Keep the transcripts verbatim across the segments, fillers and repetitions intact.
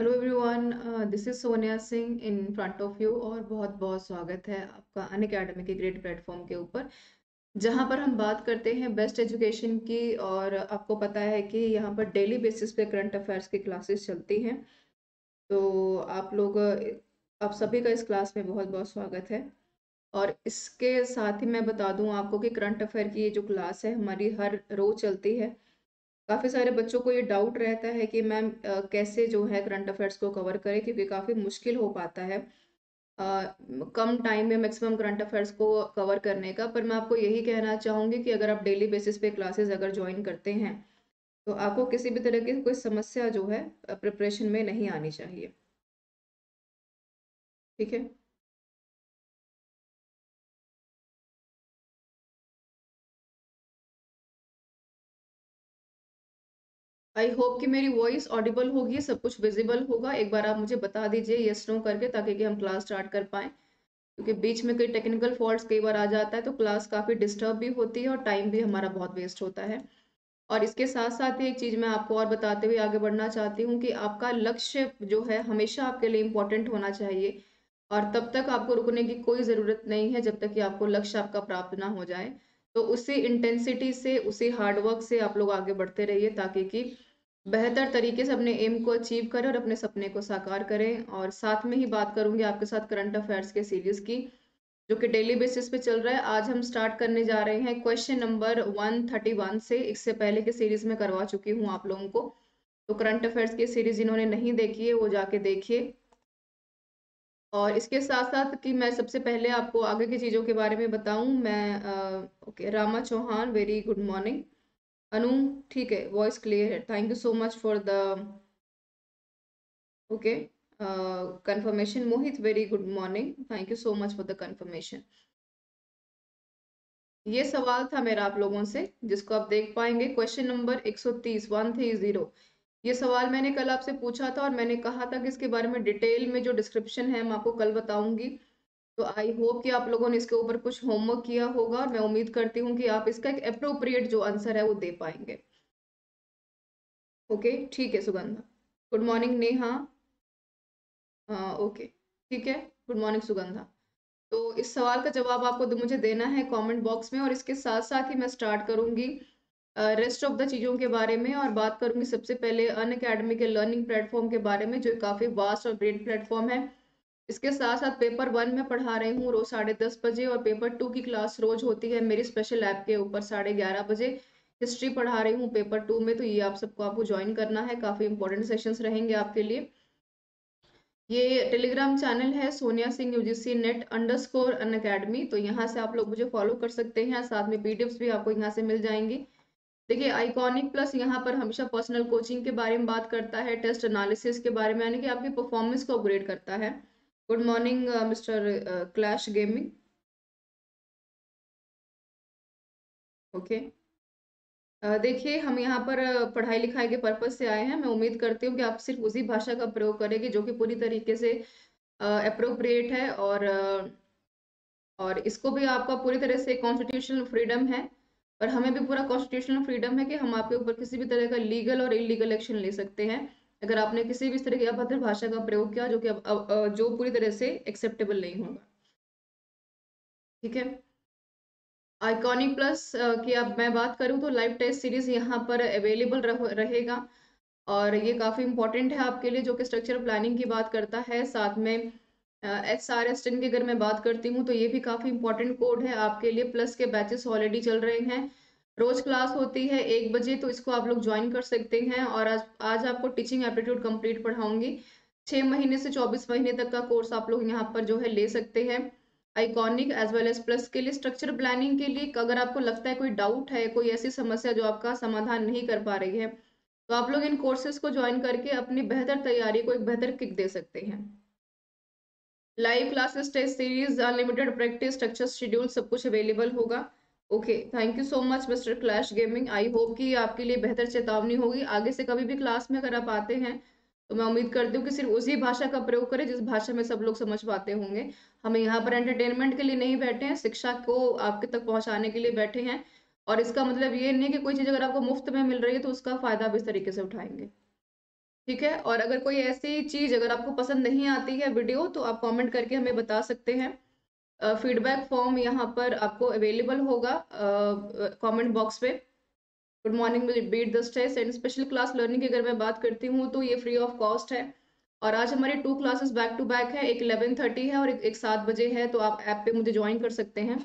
Hello everyone, this is Sonia Singh in front of you और बहुत बहुत स्वागत है आपका अनअकैडमी के ग्रेट प्लेटफॉर्म के ऊपर, जहां पर हम बात करते हैं बेस्ट एजुकेशन की। और आपको पता है कि यहां पर डेली बेसिस पे करंट अफेयर्स की क्लासेस चलती हैं, तो आप लोग आप सभी का इस क्लास में बहुत बहुत स्वागत है। और इसके साथ ही मैं बता दूँ आपको कि करंट अफेयर की ये जो क्लास है हमारी हर रोज चलती है। काफ़ी सारे बच्चों को ये डाउट रहता है कि मैम कैसे जो है करंट अफेयर्स को कवर करें, क्योंकि काफ़ी मुश्किल हो पाता है आ, कम टाइम में मैक्सिमम करंट अफेयर्स को कवर करने का। पर मैं आपको यही कहना चाहूँगी कि अगर आप डेली बेसिस पे क्लासेस अगर ज्वाइन करते हैं तो आपको किसी भी तरह की कोई समस्या जो है प्रिपरेशन में नहीं आनी चाहिए, ठीक है। आई होप कि मेरी वॉइस ऑडिबल होगी, सब कुछ विजिबल होगा। एक बार आप मुझे बता दीजिए येस नो करके, ताकि कि हम क्लास स्टार्ट कर पाएँ, क्योंकि बीच में कई टेक्निकल फॉल्ट्स कई बार आ जाता है तो क्लास काफ़ी डिस्टर्ब भी होती है और टाइम भी हमारा बहुत वेस्ट होता है। और इसके साथ साथ ही एक चीज़ मैं आपको और बताते हुए आगे बढ़ना चाहती हूँ कि आपका लक्ष्य जो है हमेशा आपके लिए इम्पोर्टेंट होना चाहिए, और तब तक आपको रुकने की कोई ज़रूरत नहीं है जब तक कि आपको लक्ष्य आपका प्राप्त ना हो जाए। तो उसी इंटेंसिटी से, उसी हार्डवर्क से आप लोग आगे बढ़ते रहिए, ताकि कि बेहतर तरीके से अपने एम को अचीव करें और अपने सपने को साकार करें। और साथ में ही बात करूंगी आपके साथ करंट अफेयर्स के सीरीज की, जो कि डेली बेसिस पे चल रहा है। आज हम स्टार्ट करने जा रहे हैं क्वेश्चन नंबर एक सौ इकतीस से। इससे पहले के सीरीज में करवा चुकी हूँ आप लोगों को, तो करंट अफेयर्स की सीरीज जिन्होंने नहीं देखी है वो जाके देखिए। और इसके साथ साथ कि मैं सबसे पहले आपको आगे की चीज़ों के बारे में बताऊं, मैं आ, okay Rama Chauhan very good morning, Anu ठीक है वॉइस क्लियर है, thank you so much for the okay confirmation. Mohit very good morning, thank you so much for the confirmation. ये सवाल था मेरा आप लोगों से, जिसको आप देख पाएंगे क्वेश्चन नंबर एक सौ तीस। ये सवाल मैंने कल आपसे पूछा था और मैंने कहा था कि इसके बारे में डिटेल में जो डिस्क्रिप्शन है मैं आपको कल बताऊंगी। तो आई होप कि आप लोगों ने इसके ऊपर कुछ होमवर्क किया होगा और मैं उम्मीद करती हूँ कि आप इसका एक अप्रोप्रिएट जो आंसर है वो दे पाएंगे। ओके ठीक है Sugandha, good morning Neha, okay ठीक है गुड मॉर्निंग सुगंधा। तो इस सवाल का जवाब आपको मुझे देना है कॉमेंट बॉक्स में। और इसके साथ साथ ही मैं स्टार्ट करूँगी रेस्ट ऑफ द चीज़ों के बारे में, और बात करूंगी सबसे पहले अनअकैडमी के लर्निंग प्लेटफॉर्म के बारे में, जो काफ़ी वास्ट और ग्रेट प्लेटफॉर्म है। इसके साथ साथ पेपर वन में पढ़ा रही हूँ रोज साढ़े दस बजे, और पेपर टू की क्लास रोज होती है मेरी स्पेशल ऐप के ऊपर साढ़े ग्यारह बजे। हिस्ट्री पढ़ा रही हूँ पेपर टू में, तो ये आप सबको आपको ज्वाइन करना है, काफ़ी इंपॉर्टेंट सेशंस रहेंगे आपके लिए। ये टेलीग्राम चैनल है Sonia Singh UGC NET underscore Unacademy, तो यहाँ से आप लोग मुझे फॉलो कर सकते हैं। साथ में पी डी एफ्स भी आपको यहाँ से मिल जाएंगी। देखिए आइकॉनिक प्लस यहाँ पर हमेशा पर्सनल कोचिंग के बारे में बात करता है, टेस्ट एनालिसिस के बारे में, यानी कि आपकी परफॉर्मेंस को अपग्रेड करता है। Good morning mister Clash Gaming, okay. देखिए हम यहाँ पर पढ़ाई लिखाई के पर्पज से आए हैं, मैं उम्मीद करती हूँ कि आप सिर्फ उसी भाषा का प्रयोग करेंगे जो कि पूरी तरीके से अप्रोप्रिएट है, और और इसको भी आपका पूरी तरह से कॉन्स्टिट्यूशनल फ्रीडम है। और हमें भी पूरा कॉन्स्टिट्यूशनल फ्रीडम है कि हम आपके ऊपर किसी भी तरह का लीगल और इलीगल एक्शन ले सकते हैं अगर आपने किसी भी तरह की अभद्र भाषा का प्रयोग किया, जो कि अब, अब जो पूरी तरह से एक्सेप्टेबल नहीं होगा, ठीक है। आइकॉनिक प्लस की अब मैं बात करूं तो लाइव टेस्ट सीरीज यहां पर अवेलेबल रहेगा, और ये काफ़ी इंपॉर्टेंट है आपके लिए, जो कि स्ट्रक्चर प्लानिंग की बात करता है। साथ में एस आर एस टेन की अगर मैं बात करती हूँ तो ये भी काफ़ी इंपॉर्टेंट कोड है आपके लिए। प्लस के बैचेस ऑलरेडी चल रहे हैं, रोज क्लास होती है एक बजे, तो इसको आप लोग ज्वाइन कर सकते हैं। और आज आज आपको टीचिंग एप्टीट्यूड कंप्लीट पढ़ाऊंगी, छः महीने से चौबीस महीने तक का कोर्स आप लोग यहाँ पर जो है ले सकते हैं iconic as well as plus के लिए। स्ट्रक्चर प्लानिंग के लिए अगर आपको लगता है कोई डाउट है, कोई ऐसी समस्या जो आपका समाधान नहीं कर पा रही है, तो आप लोग इन कोर्सेज को ज्वाइन करके अपनी बेहतर तैयारी को एक बेहतर किक दे सकते हैं। Live classes, test series, unlimited practice, structure, schedule सब कुछ अवेलेबल होगा। Okay thank you so much mister Clash Gaming, I hope कि आपके लिए बेहतर चेतावनी होगी। आगे से कभी भी क्लास में अगर आप आते हैं तो मैं उम्मीद करती हूँ कि सिर्फ उसी भाषा का प्रयोग करें जिस भाषा में सब लोग समझ पाते होंगे। हम यहाँ पर एंटरटेनमेंट के लिए नहीं बैठे हैं, शिक्षा को आपके तक पहुँचाने के लिए बैठे हैं। और इसका मतलब ये नहीं कि कोई चीज़ अगर आपको मुफ्त में मिल रही है तो उसका फ़ायदा आप इस तरीके से उठाएंगे, ठीक है। और अगर कोई ऐसी चीज़ अगर आपको पसंद नहीं आती है वीडियो तो आप कमेंट करके हमें बता सकते हैं। फीडबैक फॉर्म यहाँ पर आपको अवेलेबल होगा कमेंट बॉक्स पे। Good morning will beat the stress and special class learning की अगर मैं बात करती हूँ तो ये फ्री ऑफ कॉस्ट है। और आज हमारी two classes back to back है, एक इलेवन थर्टी है और एक, एक सात बजे है, तो आप ऐप पे मुझे ज्वाइन कर सकते हैं।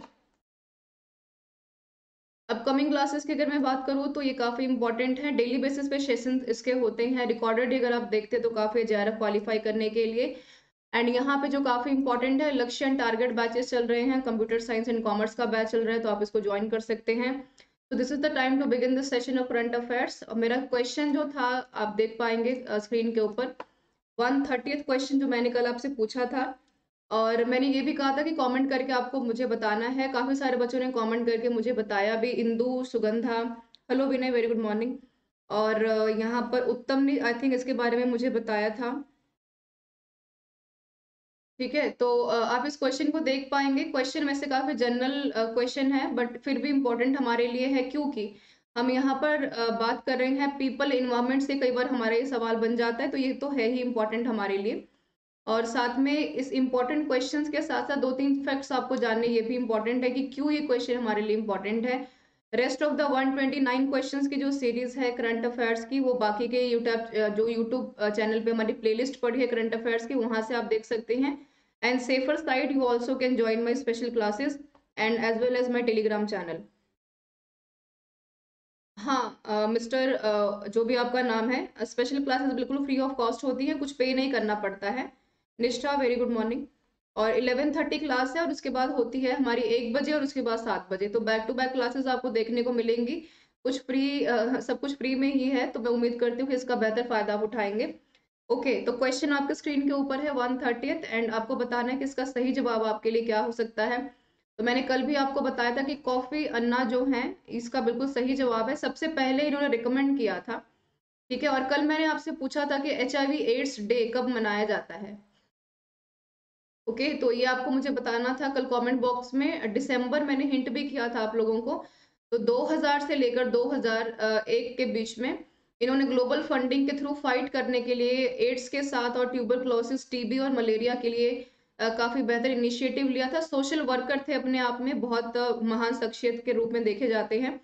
अपकमिंग क्लासेस की अगर मैं बात करूँ तो ये काफ़ी इंपॉर्टेंट है। डेली बेसिस पे सेशन इसके होते हैं, रिकॉर्डेड अगर आप देखते तो काफ़ी जे आर एफ क्वालिफाई करने के लिए। एंड यहाँ पे जो काफ़ी इंपॉर्टेंट है, लक्ष्य एंड टारगेट बैचेस चल रहे हैं, कंप्यूटर साइंस एंड कॉमर्स का बैच चल रहा है, तो आप इसको ज्वाइन कर सकते हैं। तो this is the time to begin the session of current affairs. और मेरा क्वेश्चन जो था आप देख पाएंगे स्क्रीन के ऊपर, वन थर्टीथ क्वेश्चन जो मैंने कल आपसे पूछा था। और मैंने ये भी कहा था कि कमेंट करके आपको मुझे बताना है, काफ़ी सारे बच्चों ने कमेंट करके मुझे बताया भी। Indu, Sugandha, hello Vinay, very good morning. और यहाँ पर उत्तम ने आई थिंक इसके बारे में मुझे बताया था, ठीक है। तो आप इस क्वेश्चन को देख पाएंगे। क्वेश्चन वैसे काफ़ी जनरल क्वेश्चन है बट फिर भी इम्पोर्टेंट हमारे लिए है, क्योंकि हम यहाँ पर बात कर रहे हैं पीपल इन्वायरमेंट से, कई बार हमारा ये सवाल बन जाता है, तो ये तो है ही इम्पोर्टेंट हमारे लिए। और साथ में इस इम्पॉर्टेंट क्वेश्चंस के साथ साथ दो तीन फैक्ट्स आपको जानने ये भी इम्पॉर्टेंट है कि क्यों ये क्वेश्चन हमारे लिए इम्पॉर्टेंट है। Rest of the one twenty nine questions की जो सीरीज़ है करंट अफेयर्स की, वो बाकी के यूट्यूब जो यूट्यूब चैनल पे हमारी प्लेलिस्ट पड़ी है करंट अफेयर्स की, वहाँ से आप देख सकते हैं। And safer side you also can join my special classes and as well as my Telegram channel. हाँ मिस्टर uh, uh, जो भी आपका नाम है, स्पेशल क्लासेस बिल्कुल फ्री ऑफ कॉस्ट होती है, कुछ पे नहीं करना पड़ता है। Nishtha, very good morning. और इलेवन थर्टी क्लास है और उसके बाद होती है हमारी एक बजे और उसके बाद सात बजे, तो बैक टू बैक क्लासेस आपको देखने को मिलेंगी। कुछ फ्री uh, सब कुछ फ्री में ही है, तो मैं उम्मीद करती हूँ कि इसका बेहतर फायदा आप उठाएंगे। ओके okay, तो क्वेश्चन आपके स्क्रीन के ऊपर है वन थर्टीथ एंड आपको बताना है कि इसका सही जवाब आपके लिए क्या हो सकता है। तो मैंने कल भी आपको बताया था कि कॉफ़ी अन्ना जो हैं इसका बिल्कुल सही जवाब है, सबसे पहले इन्होंने रिकमेंड किया था, ठीक है। और कल मैंने आपसे पूछा था कि H I V AIDS day कब मनाया जाता है, ओके। तो ये आपको मुझे बताना था कल कमेंट बॉक्स में। दिसंबर मैंने हिंट भी किया था आप लोगों को, तो दो हज़ार से लेकर दो हज़ार एक के बीच में इन्होंने ग्लोबल फंडिंग के थ्रू फाइट करने के लिए एड्स के साथ और ट्यूबरक्लोसिस, टीबी और मलेरिया के लिए काफ़ी बेहतर इनिशिएटिव लिया था। सोशल वर्कर थे अपने आप में, बहुत महान शख्सियत के रूप में देखे जाते हैं।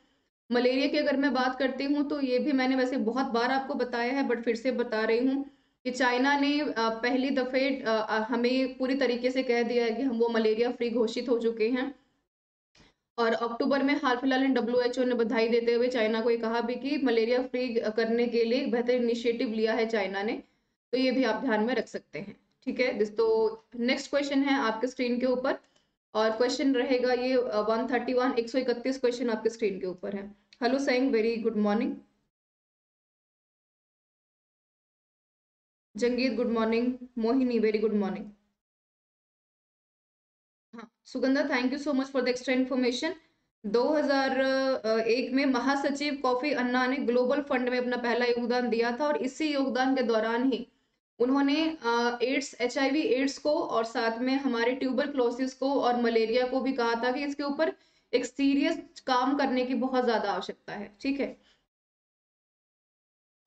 मलेरिया की अगर मैं बात करती हूँ तो ये भी मैंने वैसे बहुत बार आपको बताया है बट फिर से बता रही हूँ कि चाइना ने पहली दफ़े हमें पूरी तरीके से कह दिया है कि हम वो मलेरिया फ्री घोषित हो चुके हैं। और अक्टूबर में हाल फिलहाल डब्ल्यू एच ओ ने बधाई देते हुए चाइना को ये कहा भी कि मलेरिया फ्री करने के लिए बेहतर इनिशिएटिव लिया है चाइना ने, तो ये भी आप ध्यान में रख सकते हैं, ठीक है। दिस तो नेक्स्ट क्वेश्चन है आपके स्क्रीन के ऊपर और क्वेश्चन रहेगा ये वन थर्टी वन, एक सौ इकतीस क्वेश्चन आपके स्क्रीन के ऊपर है। हेलो सैंग, वेरी गुड मॉर्निंग। जंगीत, good morning. Mohini, very good morning. हाँ Sugandha, thank you so much for the extra information. दो हज़ार एक में महासचिव कॉफी अन्ना ने ग्लोबल फंड में अपना पहला योगदान दिया था और इसी योगदान के दौरान ही उन्होंने AIDS H I V AIDS को और साथ में हमारे ट्यूबरक्लोसिस को और मलेरिया को भी कहा था कि इसके ऊपर एक सीरियस काम करने की बहुत ज़्यादा आवश्यकता है, ठीक है।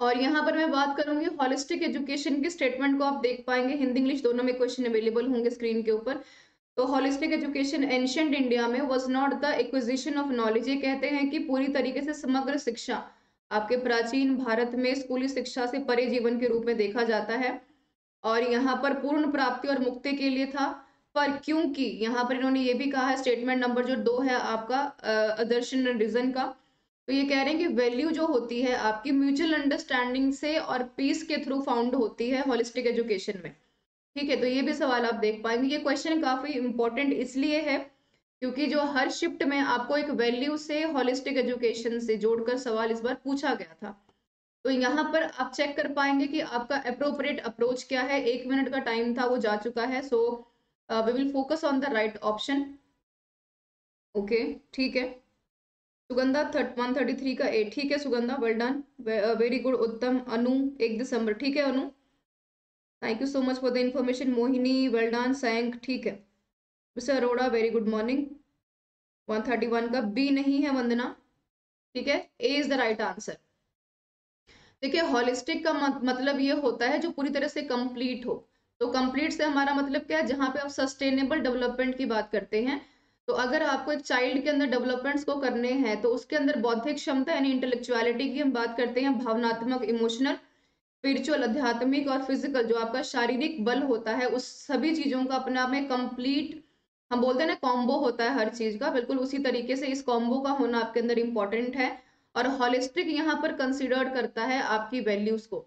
और यहाँ पर मैं बात करूँगी हॉलिस्टिक एजुकेशन के स्टेटमेंट को, आप देख पाएंगे हिंदी इंग्लिश दोनों में क्वेश्चन अवेलेबल होंगे स्क्रीन के ऊपर। तो हॉलिस्टिक एजुकेशन एंशिएंट इंडिया में was not the acquisition of knowledge, ये कहते हैं कि पूरी तरीके से समग्र शिक्षा आपके प्राचीन भारत में स्कूली शिक्षा से परे जीवन के रूप में देखा जाता है। और यहाँ पर पूर्ण प्राप्ति और मुक्ति के लिए था, पर क्योंकि यहाँ पर इन्होंने ये भी कहा है स्टेटमेंट नंबर जो दो है आपका आदर्शन एंड रीजन का, तो ये कह रहे हैं कि वैल्यू जो होती है आपकी म्यूचुअल अंडरस्टैंडिंग से और पीस के थ्रू फाउंड होती है हॉलिस्टिक एजुकेशन में, ठीक है। तो ये भी सवाल आप देख पाएंगे। ये क्वेश्चन काफ़ी इम्पोर्टेंट इसलिए है क्योंकि जो हर शिफ्ट में आपको एक वैल्यू से हॉलिस्टिक एजुकेशन से जोड़कर सवाल इस बार पूछा गया था। तो यहाँ पर आप चेक कर पाएंगे कि आपका अप्रोप्रिएट अप्रोच क्या है। एक मिनट का टाइम था, वो जा चुका है, so we will focus on the right option, okay, ठीक है। सुगंधा वन थर्टी थ्री का एट, ठीक है Sugandha, well done, very good. Uttam, Anu एक दिसंबर, ठीक है Anu, thank you so much for the information. Mohini, well done. सैंक, ठीक है। Mister Arora, very good morning. One thirty one का बी नहीं है वंदना, ठीक है। A is the right answer. देखिए होलिस्टिक का मतलब ये होता है जो पूरी तरह से कंप्लीट हो, तो कंप्लीट से हमारा मतलब क्या है, जहाँ पे आप सस्टेनेबल डेवलपमेंट की बात करते हैं, तो अगर आपको एक चाइल्ड के अंदर डेवलपमेंट्स को करने हैं तो उसके अंदर बौद्धिक क्षमता यानी इंटेलेक्चुअलिटी की हम बात करते हैं, भावनात्मक, इमोशनल, स्पिरिचुअल, आध्यात्मिक और फिजिकल जो आपका शारीरिक बल होता है, उस सभी चीजों का अपने आप में कंप्लीट हम बोलते हैं ना कॉम्बो होता है हर चीज का, बिल्कुल उसी तरीके से इस कॉम्बो का होना आपके अंदर इम्पोर्टेंट है और होलिस्टिक यहाँ पर कंसिडर्ड करता है आपकी वैल्यूज को,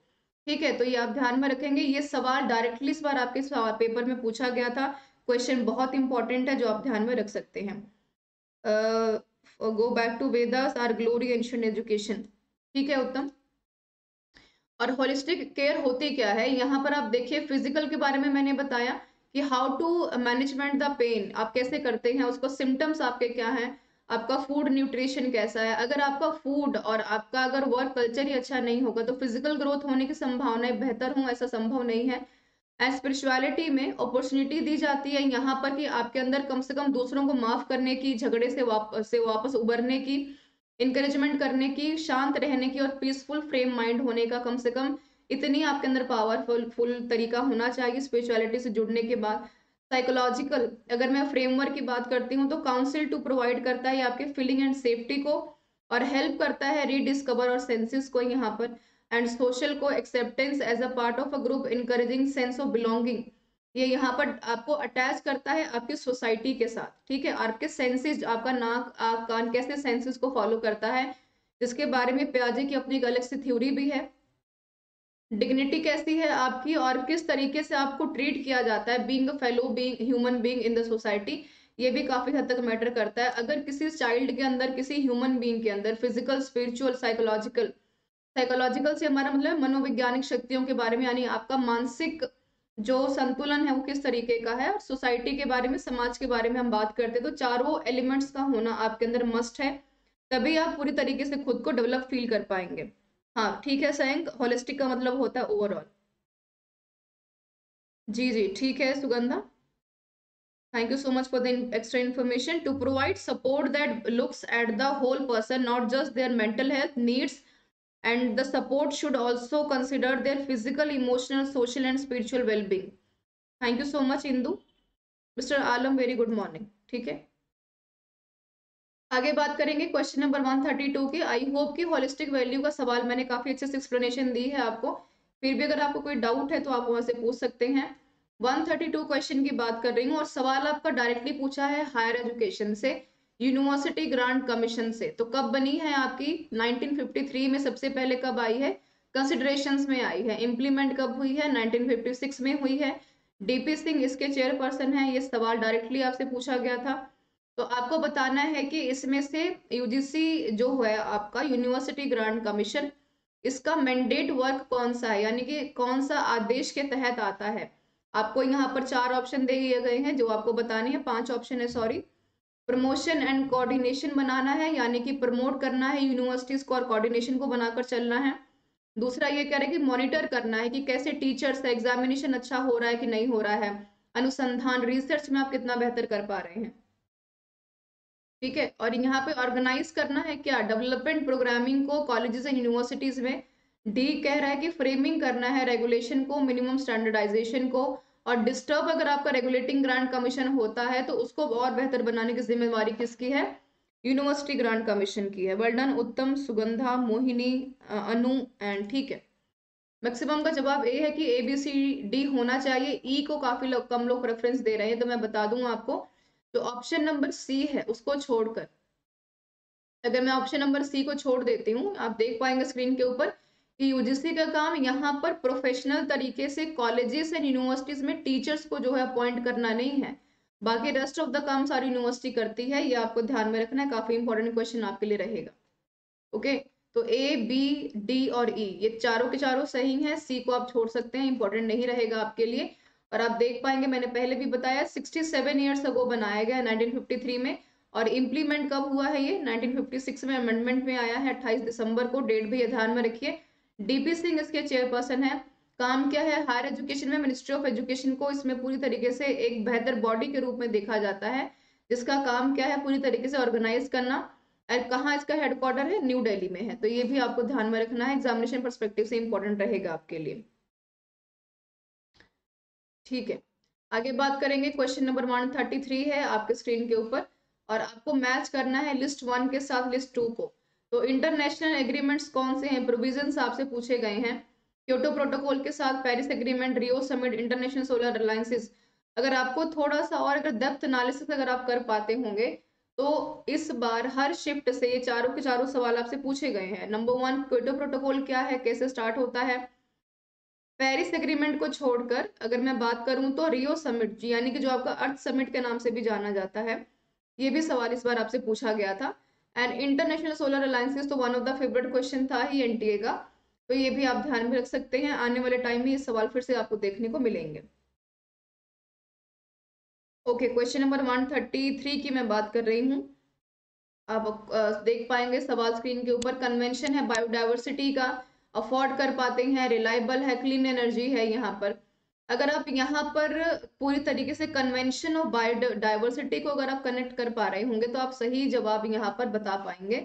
ठीक है। तो ये आप ध्यान में रखेंगे। ये सवाल डायरेक्टली इस बार आपके पेपर में पूछा गया था, क्वेश्चन बहुत इंपॉर्टेंट है जो आप ध्यान में रख सकते हैं। Go back to Vedas are glory ancient education, ठीक है उत्तम। और होलिस्टिक केयर होती क्या है, यहाँ पर आप देखिए फिजिकल के बारे में मैंने बताया कि how to management the pain, आप कैसे करते हैं उसको, सिम्टम्स आपके क्या हैं, आपका फूड न्यूट्रिशन कैसा है, अगर आपका फूड और आपका अगर वर्क कल्चर ही अच्छा नहीं होगा तो फिजिकल ग्रोथ होने की संभावनाएं बेहतर हों ऐसा संभव नहीं है। एंड स्पिरिचुअलिटी में अपॉर्चुनिटी दी जाती है यहाँ पर कि आपके अंदर कम से कम दूसरों को माफ करने की, झगड़े से वाप, से वापस उबरने की, इंकरेजमेंट करने की, शांत रहने की और पीसफुल फ्रेम माइंड होने का कम से कम इतनी आपके अंदर पावरफुल फुल तरीका होना चाहिए स्पिरिचुअलिटी से जुड़ने के बाद। साइकोलॉजिकल अगर मैं फ्रेमवर्क की बात करती हूँ तो काउंसिल टू प्रोवाइड करता है आपके फीलिंग एंड सेफ्टी को और हेल्प करता है रीडिस्कवर और सेंसेस को यहाँ पर। एंड सोशल को acceptance as a part of a group, encouraging sense of belonging, ये यहाँ पर आपको अटैच करता है आपकी सोसाइटी के साथ, ठीक है। आपके सेंसेस, आपका नाक आँख कान कैसे सेंसेस को फॉलो करता है, जिसके बारे में पियाजे की अपनी एक अलग सी थ्योरी भी है। डिग्निटी कैसी है आपकी और किस तरीके से आपको ट्रीट किया जाता है, being a fellow being human being in the society, ये भी काफी हद तक मैटर करता है। अगर किसी चाइल्ड के अंदर, किसी ह्यूमन बीइंग के अंदर फिजिकल, स्पिरिचुअल, साइकोलॉजिकल, साइकोलॉजिकल से हमारा मतलब मनोवैज्ञानिक शक्तियों के बारे में, यानी आपका मानसिक जो संतुलन है वो किस तरीके का है, और सोसाइटी के बारे में, समाज के बारे में हम बात करते हैं, तो चारों एलिमेंट्स का होना आपके अंदर मस्ट है, तभी आप पूरी तरीके से खुद को डेवलप फील कर पाएंगे। हाँ ठीक है सयंक, होलिस्टिक का मतलब होता है ओवरऑल। जी जी ठीक है Sugandha, thank you so much for the extra information. To provide support that looks at the whole person, not just their mental health needs, and the support should also consider their physical, emotional, social and spiritual well-being. Thank you so much Indu. Mister Alam very good morning, ठीक है। आगे बात करेंगे question number एक सौ बत्तीस की। I hope कि होलिस्टिक वैल्यू का सवाल मैंने काफी अच्छे से एक्सप्लेनेशन दी है आपको, फिर भी अगर आपको कोई डाउट है तो आप वहां से पूछ सकते हैं। एक सौ बत्तीस क्वेश्चन की बात कर रही हूँ और सवाल आपका डायरेक्टली पूछा है हायर एजुकेशन से, यूनिवर्सिटी ग्रांट कमीशन से। तो कब बनी है आपकी, नाइनटीन फिफ्टी थ्री में सबसे पहले कब आई है, कंसिडरेशंस में आई है। इम्प्लीमेंट कब हुई है, नाइनटीन फिफ्टी सिक्स में हुई है। डीपी सिंह इसके चेयरपर्सन हैं। ये सवाल डायरेक्टली आपसे पूछा गया था, तो आपको बताना है कि इसमें से यूजीसी जो है आपका यूनिवर्सिटी ग्रांट कमीशन, इसका मैंडेट वर्क कौन सा है, यानी कि कौन सा आदेश के तहत आता है। आपको यहाँ पर चार ऑप्शन दिए गए हैं जो आपको बताने हैं, पांच ऑप्शन है सॉरी। प्रमोशन एंड कोऑर्डिनेशन बनाना है, यानी कि प्रमोट करना है यूनिवर्सिटीज को और कोऑर्डिनेशन को बनाकर चलना है। दूसरा ये कह रहे हैं कि मॉनिटर करना है कि कैसे टीचर्स का एग्जामिनेशन अच्छा हो रहा है कि नहीं हो रहा है, अनुसंधान रिसर्च में आप कितना बेहतर कर पा रहे हैं, ठीक है। और यहाँ पे ऑर्गेनाइज करना है क्या, डेवलपमेंट प्रोग्रामिंग को कॉलेजेस एंड यूनिवर्सिटीज में। डी कह रहा है कि फ्रेमिंग करना है रेगुलेशन को, मिनिमम स्टैंडर्डाइजेशन को, और डिस्टर्ब अगर आपका रेगुलेटिंग ग्रांट कमीशन होता है तो उसको और बेहतर बनाने की जिम्मेदारी किसकी है, यूनिवर्सिटी ग्रांट कमीशन की है। वेल डन उत्तम, सुगंधा, मोहिनी, अनु एंड, ठीक है। मैक्सिमम का जवाब ए है कि ए बी सी डी होना चाहिए। ई e को काफी लो, कम लोग प्रेफरेंस दे रहे हैं, तो मैं बता दूं आपको जो ऑप्शन नंबर सी है उसको छोड़कर, अगर मैं ऑप्शन नंबर सी को छोड़ देती हूँ, आप देख पाएंगे स्क्रीन के ऊपर कि यूजीसी का काम यहाँ पर प्रोफेशनल तरीके से कॉलेजेस एंड यूनिवर्सिटीज में टीचर्स को जो है अपॉइंट करना नहीं है, बाकी रेस्ट ऑफ द काम सारी यूनिवर्सिटी करती है। ये आपको ध्यान में रखना है, काफी इंपॉर्टेंट क्वेश्चन आपके लिए रहेगा। ओके तो ए बी डी और ई e, ये चारों के चारों सही हैं। सी को आप छोड़ सकते हैं, इंपॉर्टेंट नहीं रहेगा आपके लिए। और आप देख पाएंगे मैंने पहले भी बताया सिक्सटी सेवन ईयर्स अगो बनाया गया नाइनटीन फिफ्टी थ्री में, और इम्प्लीमेंट कब हुआ है ये नाइनटीन फिफ्टी सिक्स में, अमेंडमेंट में आया है अट्ठाईस दिसंबर को। डेट भी ये ध्यान में रखिए। डीपी सिंह इसके चेयरपर्सन है। काम क्या है, हायर एजुकेशन में मिनिस्ट्री ऑफ एजुकेशन को इसमें पूरी तरीके से एक बेहतर बॉडी के रूप में देखा जाता है, जिसका काम क्या है पूरी तरीके से ऑर्गेनाइज करना और कहाँ इसका हेडक्वार्टर है, न्यू दिल्ली में है। तो ये भी आपको ध्यान में रखना है, एग्जामिनेशन परस्पेक्टिव से इंपॉर्टेंट रहेगा आपके लिए। ठीक है, आगे बात करेंगे, क्वेश्चन नंबर एक सौ तैंतीस है आपके स्क्रीन के ऊपर, और आपको मैच करना है लिस्ट वन के साथ लिस्ट टू को। तो इंटरनेशनल एग्रीमेंट्स कौन से हैं, प्रोविजंस आपसे पूछे गए हैं, क्योटो प्रोटोकॉल के साथ Paris Agreement, Rio Summit, International solar Alliances. अगर आपको थोड़ा सा और अगर डेप्थ एनालिसिस अगर आप कर पाते होंगे तो इस बार हर शिफ्ट से ये चारों के चारों सवाल आपसे पूछे गए हैं। नंबर वन, क्योटो प्रोटोकॉल क्या है, कैसे स्टार्ट होता है। पेरिस एग्रीमेंट को छोड़कर अगर मैं बात करूं तो रियो समिट, यानी कि जो आपका अर्थ समिट के नाम से भी जाना जाता है, ये भी सवाल इस बार आपसे पूछा गया था। एंड इंटरनेशनल सोलर अलायंसेस तो one of the favourite question था ही एनटीए का, तो ये भी आप ध्यान में रख सकते हैं। आने वाले टाइम में ये सवाल फिर से आपको देखने को मिलेंगे। ओके, क्वेश्चन नंबर एक सौ तैंतीस की मैं बात कर रही हूँ, आप देख पाएंगे सवाल स्क्रीन के ऊपर। कन्वेंशन है बायोडाइवर्सिटी का, अफोर्ड कर पाते हैं, रिलायबल है, क्लीन एनर्जी है। यहाँ पर अगर आप यहाँ पर पूरी तरीके से कन्वेंशन और बायोडाइवर्सिटी को अगर आप कनेक्ट कर पा रहे होंगे तो आप सही जवाब यहाँ पर बता पाएंगे।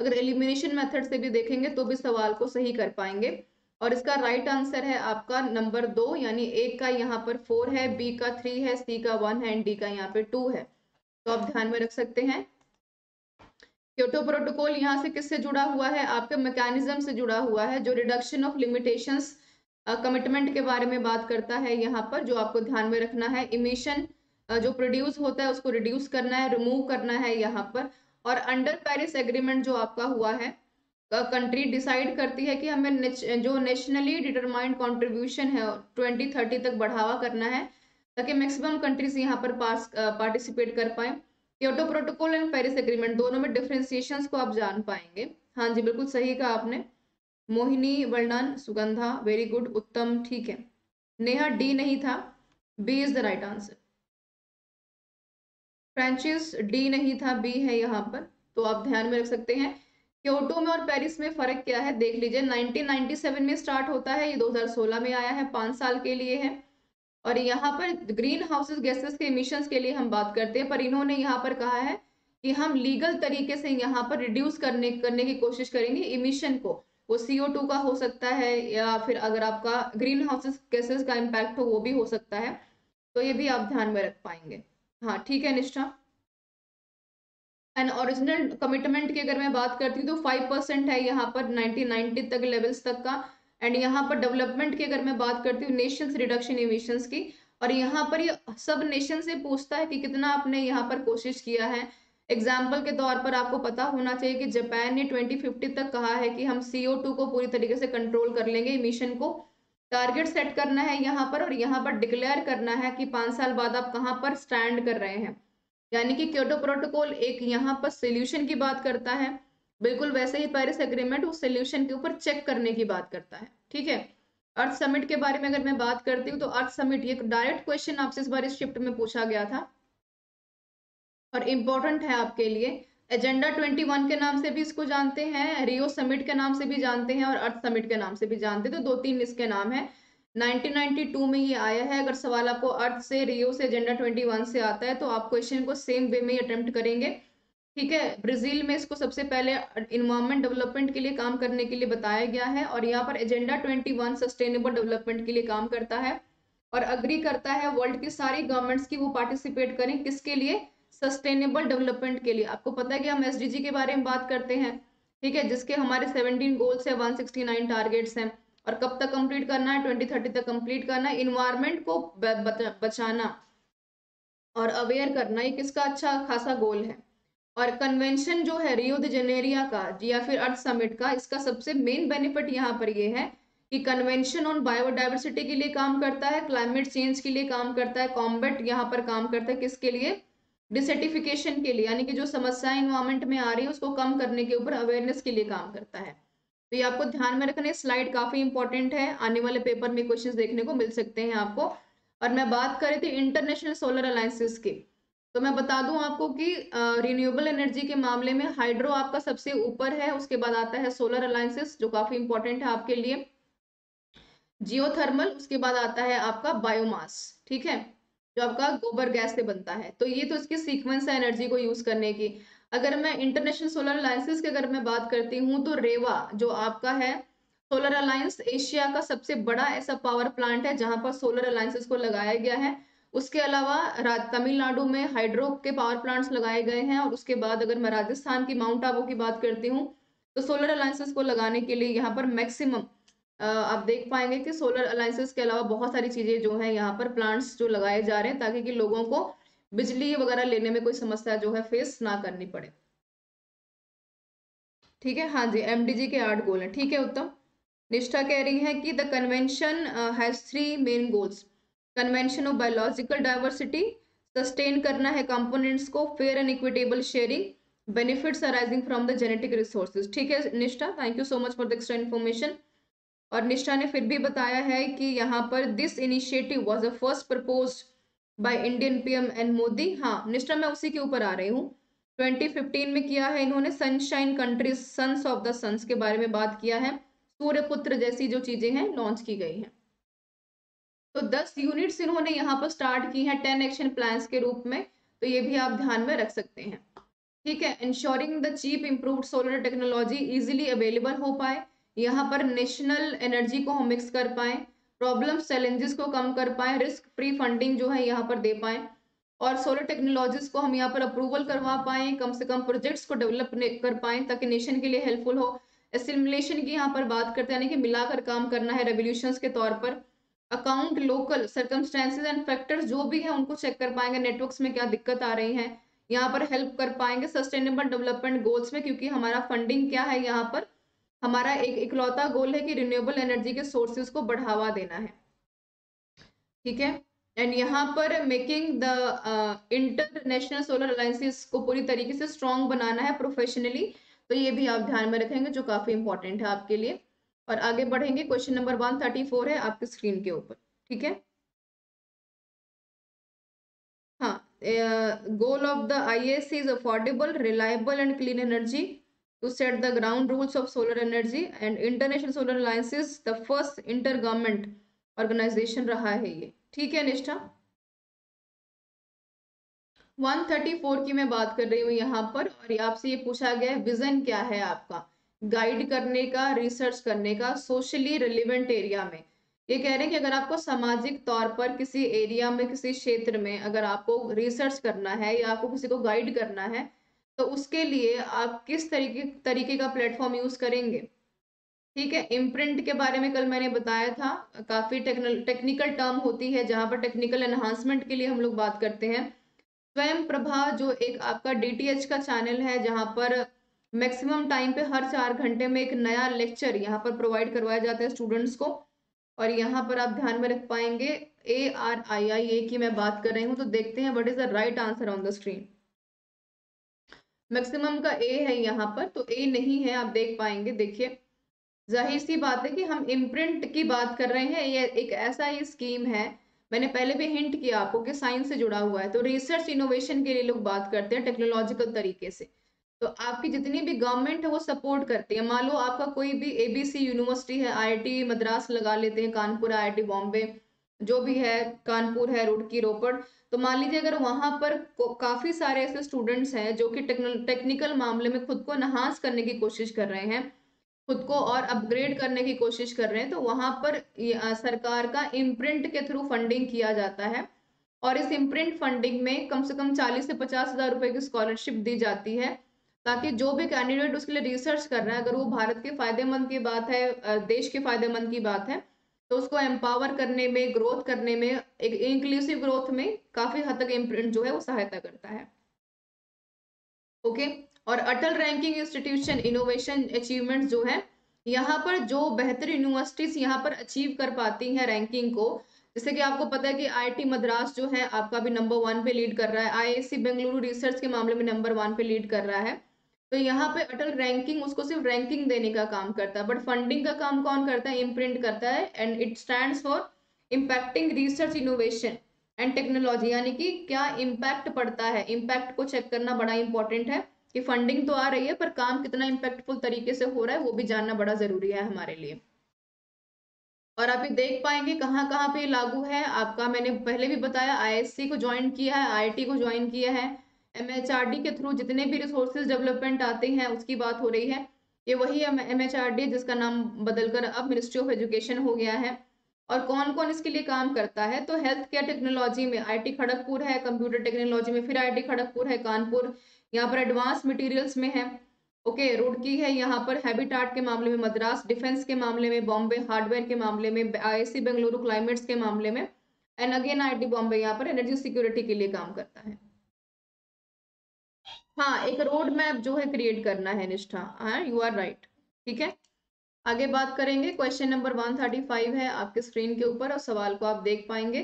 अगर एलिमिनेशन मेथड से भी देखेंगे तो भी सवाल को सही कर पाएंगे। और इसका राइट आंसर है आपका नंबर दो, यानी ए का यहाँ पर फोर है, बी का थ्री है, सी का वन है एंड डी का यहाँ पे टू है। तो आप ध्यान में रख सकते हैं। क्योटो प्रोटोकॉल यहाँ से किससे जुड़ा हुआ है, आपके मैकेनिज्म से जुड़ा हुआ है, जो रिडक्शन ऑफ लिमिटेशंस कमिटमेंट के बारे में बात करता है। यहाँ पर जो आपको ध्यान में रखना है, इमिशन uh, जो प्रोड्यूस होता है उसको रिड्यूस करना है, रिमूव करना है यहाँ पर। और अंडर पेरिस एग्रीमेंट जो आपका हुआ है, कंट्री uh, डिसाइड करती है कि हमें नेच, जो नेशनली डिटरमाइंड कॉन्ट्रीब्यूशन है ट्वेंटी थर्टी तक बढ़ावा करना है, ताकि मैक्सिमम कंट्रीज यहाँ पर पास पार्टिसिपेट कर पाए। Kyoto Protocol and Paris Agreement दोनों में डिफरेंशिएशंस को आप जान पाएंगे। हाँ जी, बिल्कुल सही कहा आपने Mohini, well done, Sugandha, very good, Uttam, ठीक है नेहा, डी नहीं था, B is the right answer. Francis, D नहीं था, बी है यहाँ पर। तो आप ध्यान में रख सकते हैं। क्योटो में और पेरिस में फर्क क्या है देख लीजिए। नाइनटीन नाइंटी सेवन में स्टार्ट होता है, ये दो हज़ार सोलह में आया है, पाँच साल के लिए है। और यहाँ पर ग्रीन हाउसेस गैसेस के इमिशंस के लिए हम बात करते हैं, पर इन्होंने यहाँ पर कहा है कि हम लीगल तरीके से यहाँ पर रिड्यूस करने करने की कोशिश करेंगे इमिशन को। वो सी ओ टू का हो सकता है, या फिर अगर आपका ग्रीन हाउसेस गैसेस का इम्पैक्ट हो वो भी हो सकता है। तो ये भी आप ध्यान में रख पाएंगे। हाँ ठीक है निष्ठा। एंड ओरिजिनल कमिटमेंट की अगर मैं बात करती हूँ तो फाइव परसेंट है यहाँ पर नाइनटीन नाइनटी तक लेवल्स तक का। एंड यहाँ पर डेवलपमेंट की अगर मैं बात करती हूँ, नेशंस रिडक्शन इमिशंस की, और यहाँ पर ये सब नेशन से पूछता है कि कितना आपने यहाँ पर कोशिश किया है। एग्जाम्पल के तौर पर आपको पता होना चाहिए कि जापान ने ट्वेंटी फिफ्टी तक कहा है कि हम सी ओ टू को पूरी तरीके से कंट्रोल कर लेंगे, इमिशन को। टारगेट सेट करना है यहाँ पर, और यहाँ पर डिक्लेयर करना है कि पाँच साल बाद आप कहाँ पर स्टैंड कर रहे हैं। यानी कि क्योटो प्रोटोकॉल एक यहाँ पर सोल्यूशन की बात करता है, बिल्कुल वैसे ही पेरिस एग्रीमेंट उस सोल्यूशन के ऊपर चेक करने की बात करता है। ठीक है, अर्थ समिट के बारे में अगर मैं बात करती हूँ तो अर्थ समिट ये डायरेक्ट क्वेश्चन आपसे इस बार इस शिफ्ट में पूछा गया था और इम्पोर्टेंट है आपके लिए। एजेंडा इक्कीस के नाम से भी इसको जानते हैं, रियो समिट के नाम से भी जानते हैं और अर्थ समिट के नाम से भी जानते हैं। तो दो तीन इसके नाम है। नाइनटीन नाइंटी टू में ये आया है। अगर सवाल आपको अर्थ से, रियो से, एजेंडा इक्कीस से आता है तो आप क्वेश्चन को सेम वे में अटेम्प्ट करेंगे। ठीक है, ब्राजील में इसको सबसे पहले इन्वायरमेंट डेवलपमेंट के लिए काम करने के लिए बताया गया है, और यहाँ पर एजेंडा इक्कीस सस्टेनेबल डेवलपमेंट के लिए काम करता है और अग्री करता है वर्ल्ड की सारी गवर्नमेंट्स की वो पार्टिसिपेट करें। किसके लिए? सस्टेनेबल डेवलपमेंट के लिए। आपको पता है कि हम एस डी जी के बारे में बात करते हैं, ठीक है, जिसके हमारे सेवनटीन गोल्स है, वन सिक्सटी नाइन टारगेट्स हैं, और कब तक कंप्लीट करना है? ट्वेंटी थर्टी तक कंप्लीट करना है। इन्वायरमेंट को बचाना और अवेयर करना, ये किसका अच्छा खासा गोल है। और कन्वेंशन जो है रियो दे जनेरिया का या फिर अर्थ समिट का, इसका सबसे मेन बेनिफिट यहाँ पर ये है कि कन्वेंशन ऑन बायोडाइवर्सिटी के लिए काम करता है, क्लाइमेट चेंज के लिए काम करता है, कॉम्बैट यहाँ पर काम करता है। किसके लिए? डिसर्टिफिकेशन के लिए, यानी कि जो समस्याएं इन्वायरमेंट में आ रही है उसको कम करने के ऊपर अवेयरनेस के लिए काम करता है। तो ये आपको ध्यान में रखना है। स्लाइड काफी इंपॉर्टेंट है, आने वाले पेपर में क्वेश्चन देखने को मिल सकते हैं आपको। और मैं बात कर रही थी इंटरनेशनल सोलर अलायंसेस की, तो मैं बता दूं आपको कि रिन्यूएबल एनर्जी के मामले में हाइड्रो आपका सबसे ऊपर है, उसके बाद आता है सोलर अलायंसेस जो काफी इंपॉर्टेंट है आपके लिए, जियोथर्मल, उसके बाद आता है आपका बायोमास, ठीक है, जो आपका गोबर गैस से बनता है। तो ये तो इसकी सीक्वेंस है एनर्जी को यूज करने की। अगर मैं इंटरनेशनल सोलर अलायंसेस की अगर मैं बात करती हूँ तो रेवा जो आपका है सोलर अलायंस एशिया का सबसे बड़ा ऐसा पावर प्लांट है जहां पर सोलर अलायंसेस को लगाया गया है। उसके अलावा तमिलनाडु में हाइड्रो के पावर प्लांट्स लगाए गए हैं। और उसके बाद अगर मैं राजस्थान की माउंट आबू की बात करती हूँ तो सोलर अलायंसेस को लगाने के लिए यहाँ पर मैक्सिमम आप देख पाएंगे कि सोलर अलायंसेस के अलावा बहुत सारी चीजें जो है यहाँ पर प्लांट्स जो लगाए जा रहे हैं ताकि कि लोगों को बिजली वगैरह लेने में कोई समस्या जो है फेस ना करनी पड़े। ठीक है, हाँ जी, एमडीजी के आठ गोल हैं। ठीक है उत्तम। निष्ठा कह रही है कि the convention has three main goals, convention of biological diversity, sustain करना है कंपोनेंट्स को, fair and equitable sharing, benefits arising from the genetic resources. ठीक है Nishtha, thank you so much for the extra information. और निष्ठा ने फिर भी बताया है कि यहाँ पर this initiative was the first proposed by Indian PM and Modi. हाँ निष्ठा, मैं उसी के ऊपर आ रही हूँ। ट्वेंटी फिफ्टीन में किया है इन्होंने, sunshine countries sons of the sons के बारे में बात किया है, सूर्यपुत्र जैसी जो चीजें हैं लॉन्च की गई हैं। तो दस यूनिट्स इन्होंने यहाँ पर स्टार्ट की हैं टेन एक्शन प्लान्स के रूप में, तो ये भी आप ध्यान में रख सकते हैं। ठीक है, ensuring the cheap improved solar technology easily available हो पाए, यहाँ पर नेशनल एनर्जी को हम मिक्स कर पाए, प्रॉब्लम्स चैलेंजेस को कम कर पाए, रिस्क फ्री फंडिंग जो है यहाँ पर दे पाए, और सोलर टेक्नोलॉजीज को हम यहाँ पर अप्रूवल करवा पाए, कम से कम प्रोजेक्ट्स को डेवलप कर पाए ताकि नेशन के लिए हेल्पफुल हो। एसिमुलेशन की यहाँ पर बात करते हैं, यानी कि मिलाकर काम करना है रेवोल्यूशंस के तौर पर। Account local circumstances and factors जो भी है उनको चेक कर पाएंगे, नेटवर्क्स में क्या दिक्कत आ रही है यहाँ पर हेल्प कर पाएंगे। सस्टेनेबल डेवलपमेंट गोल्स में, क्योंकि हमारा फंडिंग क्या है यहाँ पर, हमारा एक इकलौता गोल है कि रिन्यूएबल एनर्जी के सोर्सेज को बढ़ावा देना है। ठीक है, एंड यहाँ पर making the International solar Alliances को पूरी तरीके से स्ट्रॉन्ग बनाना है प्रोफेशनली, तो ये भी आप ध्यान में रखेंगे जो काफी इंपॉर्टेंट है आपके लिए। और आगे बढ़ेंगे, question number one thirty four है आपके स्क्रीन के ऊपर। ठीक है, हाँ, goal of the I S is affordable reliable and clean energy to set the ground rules of solar energy and international solar alliances the first intergovernment organization रहा है ये। ठीक है निष्ठा, एक सौ चौंतीस की मैं बात कर रही हूँ यहाँ पर, और आपसे ये पूछा गया है विजन क्या है आपका, गाइड करने का, रिसर्च करने का सोशली रिलेवेंट एरिया में। ये कह रहे हैं कि अगर आपको सामाजिक तौर पर किसी एरिया में किसी क्षेत्र में अगर आपको रिसर्च करना है या आपको किसी को गाइड करना है तो उसके लिए आप किस तरीके तरीके का प्लेटफॉर्म यूज करेंगे। ठीक है, इम्प्रिंट के बारे में कल मैंने बताया था, काफी टेक्निकल टर्म होती है जहां पर टेक्निकल एनहांसमेंट के लिए हम लोग बात करते हैं। स्वयं प्रभा जो एक आपका डीटीएच का चैनल है जहां पर मैक्सिमम टाइम पे हर चार घंटे में एक नया लेक्चर यहाँ पर प्रोवाइड करवाया जाता है स्टूडेंट्स को, और यहाँ पर आप ध्यान में रख पाएंगे ए आर आई आई ए की मैं बात कर रही हूँ। तो देखते हैं what is the right answer on the screen. Maximum का ए है यहाँ पर, तो ए नहीं है, आप देख पाएंगे। देखिए जाहिर सी बात है कि हम इम्प्रिंट की बात कर रहे हैं, ये एक ऐसा ही स्कीम है, मैंने पहले भी हिंट किया आपको कि साइंस से जुड़ा हुआ है, तो रिसर्च इनोवेशन के लिए लोग बात करते हैं टेक्नोलॉजिकल तरीके से। तो आपकी जितनी भी गवर्नमेंट है वो सपोर्ट करती है। मान लो आपका कोई भी एबीसी यूनिवर्सिटी है, आई आई टी मद्रास लगा लेते हैं, Kanpur, I I T Bombay जो भी है, कानपुर है, रुड़की, रोपड़, तो मान लीजिए अगर वहां पर काफी सारे ऐसे स्टूडेंट्स हैं जो कि टेक्निकल मामले में खुद को नहास करने की कोशिश कर रहे हैं, खुद को और अपग्रेड करने की कोशिश कर रहे हैं, तो वहां पर सरकार का इम्प्रिंट के थ्रू फंडिंग किया जाता है। और इस इम्प्रिंट फंडिंग में कम से कम चालीस से पचास हजार रुपए की स्कॉलरशिप दी जाती है ताकि जो भी कैंडिडेट उसके लिए रिसर्च कर रहा है, अगर वो भारत के फायदेमंद की बात है, देश के फायदेमंद की बात है, तो उसको एम्पावर करने में, ग्रोथ करने में, एक इंक्लूसिव ग्रोथ में काफी हद तक इम्प्रिंट जो है वो सहायता करता है। ओके, और Atal ranking institution innovation achievement जो है, यहाँ पर जो बेहतर यूनिवर्सिटीज यहाँ पर अचीव कर पाती हैं रैंकिंग को, जैसे कि आपको पता है कि आई आई टी मद्रास जो है आपका भी नंबर वन पे लीड कर रहा है, आई आई सी बेंगलुरु रिसर्च के मामले में नंबर वन पे लीड कर रहा है, तो यहाँ पे अटल रैंकिंग उसको सिर्फ रैंकिंग देने का काम करता है, बट फंडिंग का काम कौन करता है, इम्प्रिंट करता है। And it stands for impacting research innovation and technology, यानी कि क्या इम्पैक्ट पड़ता है, इम्पैक्ट को चेक करना बड़ा इंपॉर्टेंट है कि फंडिंग तो आ रही है पर काम कितना इम्पैक्टफुल तरीके से हो रहा है वो भी जानना बड़ा जरूरी है हमारे लिए। और आप ये देख पाएंगे कहाँ कहाँ पे लागू है आपका, मैंने पहले भी बताया आई एस सी को ज्वाइन किया है, आई आई टी को ज्वाइन किया है, एमएचआरडी के थ्रू जितने भी रिसोर्सेज डेवलपमेंट आते हैं उसकी बात हो रही है। ये वही एमएचआरडी जिसका नाम बदलकर अब मिनिस्ट्री ऑफ एजुकेशन हो गया है। और कौन कौन इसके लिए काम करता है, तो हेल्थ केयर टेक्नोलॉजी में आईटी खड़गपुर है, कंप्यूटर टेक्नोलॉजी में फिर आईटी खड़गपुर है, कानपुर यहाँ पर एडवांस मटेरियल्स में है, ओके रुड़की है, यहाँ पर हैबिटाट के मामले में मद्रास, डिफेंस के मामले में बॉम्बे, हार्डवेयर के मामले में आईआईसी बेंगलुरु, क्लाइमेट्स के मामले में, एंड अगेन आईटी बॉम्बे यहाँ पर एनर्जी सिक्योरिटी के लिए काम करता है। हाँ, एक रोड मैप जो है क्रिएट करना है निष्ठा, हाँ यू आर राइट, ठीक है। आगे बात करेंगे, क्वेश्चन नंबर एक सौ पैंतीस है आपके स्क्रीन के ऊपर और सवाल को आप देख पाएंगे।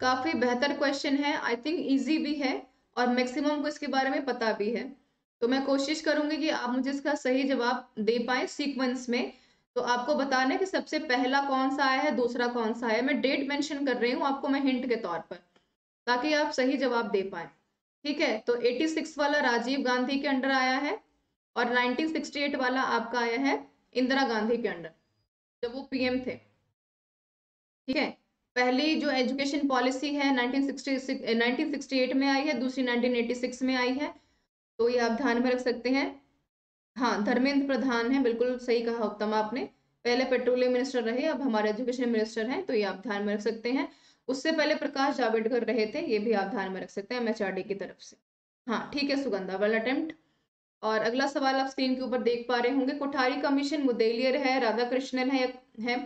काफी बेहतर क्वेश्चन है, आई थिंक इजी भी है और मैक्सिमम को इसके बारे में पता भी है, तो मैं कोशिश करूंगी कि आप मुझे इसका सही जवाब दे पाए सीक्वेंस में। तो आपको बताना है कि सबसे पहला कौन सा आया है, दूसरा कौन सा आया है। मैं डेट मेंशन कर रही हूँ आपको, मैं हिंट के तौर पर, ताकि आप सही जवाब दे पाए, ठीक है। तो छियासी वाला राजीव गांधी के अंडर आया है और उन्नीस सौ अड़सठ वाला आपका आया है इंदिरा गांधी के अंडर, जब वो पीएम थे, ठीक है। पहली जो एजुकेशन पॉलिसी है उन्नीस सौ अड़सठ में आई है, दूसरी उन्नीस सौ छियासी में आई है, तो ये आप ध्यान में रख सकते हैं। हाँ, धर्मेंद्र प्रधान है, बिल्कुल सही कहा उत्तम आपने, पहले पेट्रोलियम मिनिस्टर रहे, अब हमारे एजुकेशन मिनिस्टर हैं, तो ये आप ध्यान में रख सकते हैं। उससे पहले प्रकाश जावड़ेकर रहे थे, ये भी आप ध्यान में रख सकते हैं एमएचआरडी की तरफ से। हाँ ठीक है सुगंधा, वेल अटेम्प्ट। और अगला सवाल आप स्क्रीन के ऊपर देख पा रहे होंगे, कोठारी कमीशन, मुदेलियर है, राधाकृष्णन है, है।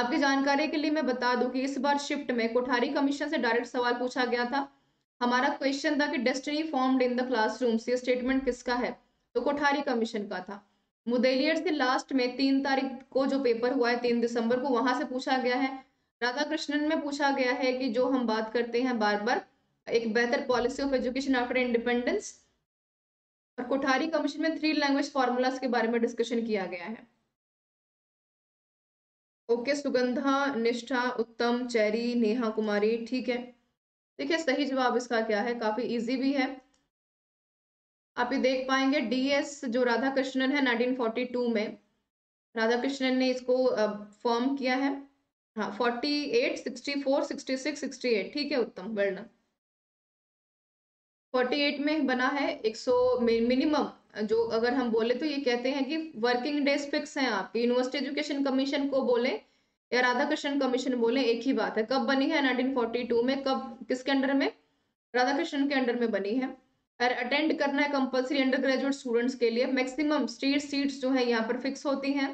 आपकी जानकारी के लिए मैं बता दूं कि इस बार शिफ्ट में कोठारी कमीशन से डायरेक्ट सवाल पूछा गया था। हमारा क्वेश्चन था कि destiny formed in the classrooms, ये स्टेटमेंट किसका है, तो कोठारी कमीशन का था। मुदेलियर से लास्ट में तीन तारीख को जो पेपर हुआ है, तीन दिसंबर को, वहां से पूछा गया है। राधाकृष्णन में पूछा गया है कि जो हम बात करते हैं बार बार, एक बेहतर policy of education after independence. और कोठारी कमीशन में थ्री लैंग्वेज फॉर्मूलाज के बारे में डिस्कशन किया गया है। ओके सुगंधा, निष्ठा, उत्तम, चेरी, नेहा कुमारी, ठीक है ठीक है। सही जवाब इसका क्या है, काफी इजी भी है, आप ये देख पाएंगे। डीएस जो राधाकृष्णन है उन्नीस सौ बयालीस में राधाकृष्णन ने इसको फॉर्म किया है। हाँ अड़तालीस, चौंसठ, छियासठ, अड़सठ, ठीक है उत्तम, वेल डन। अड़तालीस में बना है सौ मिनिमम, जो अगर हम बोले तो ये कहते हैं कि वर्किंग डेज फिक्स हैं आपकी। यूनिवर्सिटी एजुकेशन कमीशन को बोले या राधाकृष्णन कमीशन बोले, एक ही बात है। कब बनी है, उन्नीस सौ बयालीस में। कब, किसके अंडर में, राधाकृष्णन के अंडर में बनी है। और अटेंड करना है कंपल्सरी अंडर ग्रेजुएट स्टूडेंट्स के लिए। मैक्सिमम स्टेट सीट्स जो है यहाँ पर फिक्स होती हैं।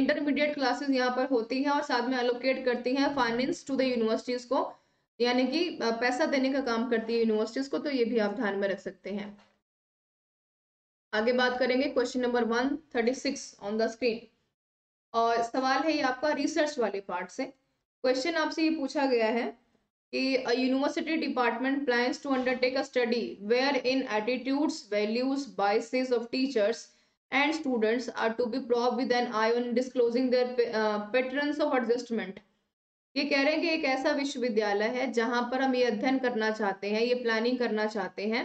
इंटरमीडिएट क्लासेस यहाँ पर होती हैं और साथ में एलोकेट करती हैं फाइनेंस टू द यूनिवर्सिटीज को, यानी कि पैसा देने का काम करती है यूनिवर्सिटीज को, तो ये भी आप ध्यान में रख सकते हैं। आगे बात करेंगे क्वेश्चन नंबर एक सौ छत्तीस ऑन द स्क्रीन, और सवाल है ये आपका रिसर्च वाले पार्ट से। क्वेश्चन आपसे ये पूछा गया है कि university department plans to undertake a study where in attitudes, values, biases of teachers and students are to be probed with an eye on disclosing their uh, patterns of adjustment। ये कह रहे हैं कि एक ऐसा विश्वविद्यालय है जहां पर हम ये अध्ययन करना चाहते हैं, ये प्लानिंग करना चाहते हैं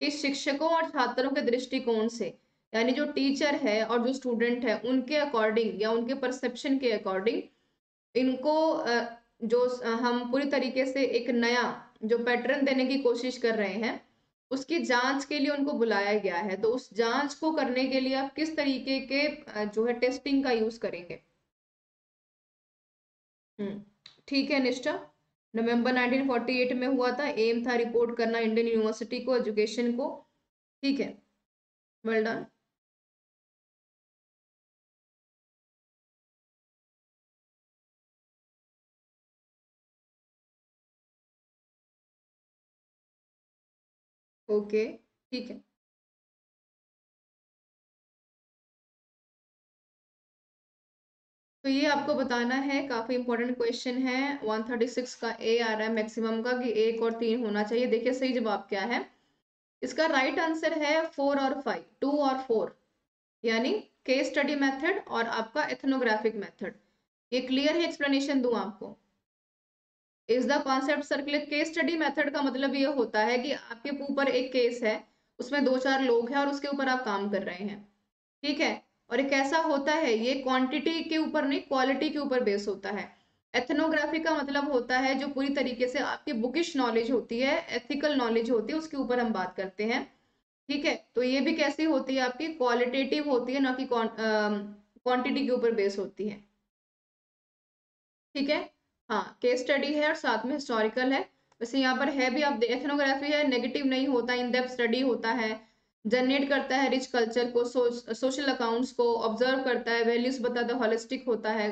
कि शिक्षकों और छात्रों के दृष्टिकोण से, यानी जो टीचर है और जो स्टूडेंट है उनके अकॉर्डिंग या उनके परसेप्शन के अकॉर्डिंग, इनको जो हम पूरी तरीके से एक नया जो पैटर्न देने की कोशिश कर रहे हैं उसकी जांच के लिए उनको बुलाया गया है। तो उस जांच को करने के लिए आप किस तरीके के जो है टेस्टिंग का यूज करेंगे। ठीक है निष्ठा, नवंबर उन्नीस सौ अड़तालीस में हुआ था, एम था रिपोर्ट करना इंडियन यूनिवर्सिटी को, एजुकेशन को, ठीक है वेल डन। ओके okay, ठीक है तो ये आपको बताना है, काफी इंपॉर्टेंट क्वेश्चन है। एक सौ छत्तीस का ए आ रहा है मैक्सिमम का, कि एक और तीन होना चाहिए। देखिए सही जवाब क्या है, इसका राइट आंसर है फोर और फाइव, टू और फोर, यानी केस स्टडी मेथड और आपका एथनोग्राफिक मेथड। ये क्लियर है, एक्सप्लेनेशन दूं आपको। Is the concept circular, case study method का मतलब ये होता है कि आपके ऊपर एक केस है, उसमें दो चार लोग हैं और उसके ऊपर आप काम कर रहे हैं, ठीक है। और एक ऐसा होता है, ये क्वांटिटी के ऊपर नहीं क्वालिटी के ऊपर बेस होता है। एथनोग्राफी का मतलब होता है जो पूरी तरीके से आपकी बुकिश नॉलेज होती है, एथिकल नॉलेज होती है, उसके ऊपर हम बात करते हैं, ठीक है। तो ये भी कैसी होती है, आपकी क्वालिटेटिव होती है, ना कि क्वांटिटी के ऊपर बेस होती है, ठीक है। हाँ, केस स्टडी है और साथ में हिस्टोरिकल है। वैसे यहाँ पर है भी, आप एथनोग्राफी है, नेगेटिव नहीं होता, इन डेप्थ स्टडी होता है, जनरेट करता है रिच कल्चर को, सो, सोशल अकाउंट्स को ऑब्जर्व करता है, वैल्यूज बताता है, होलिस्टिक होता है,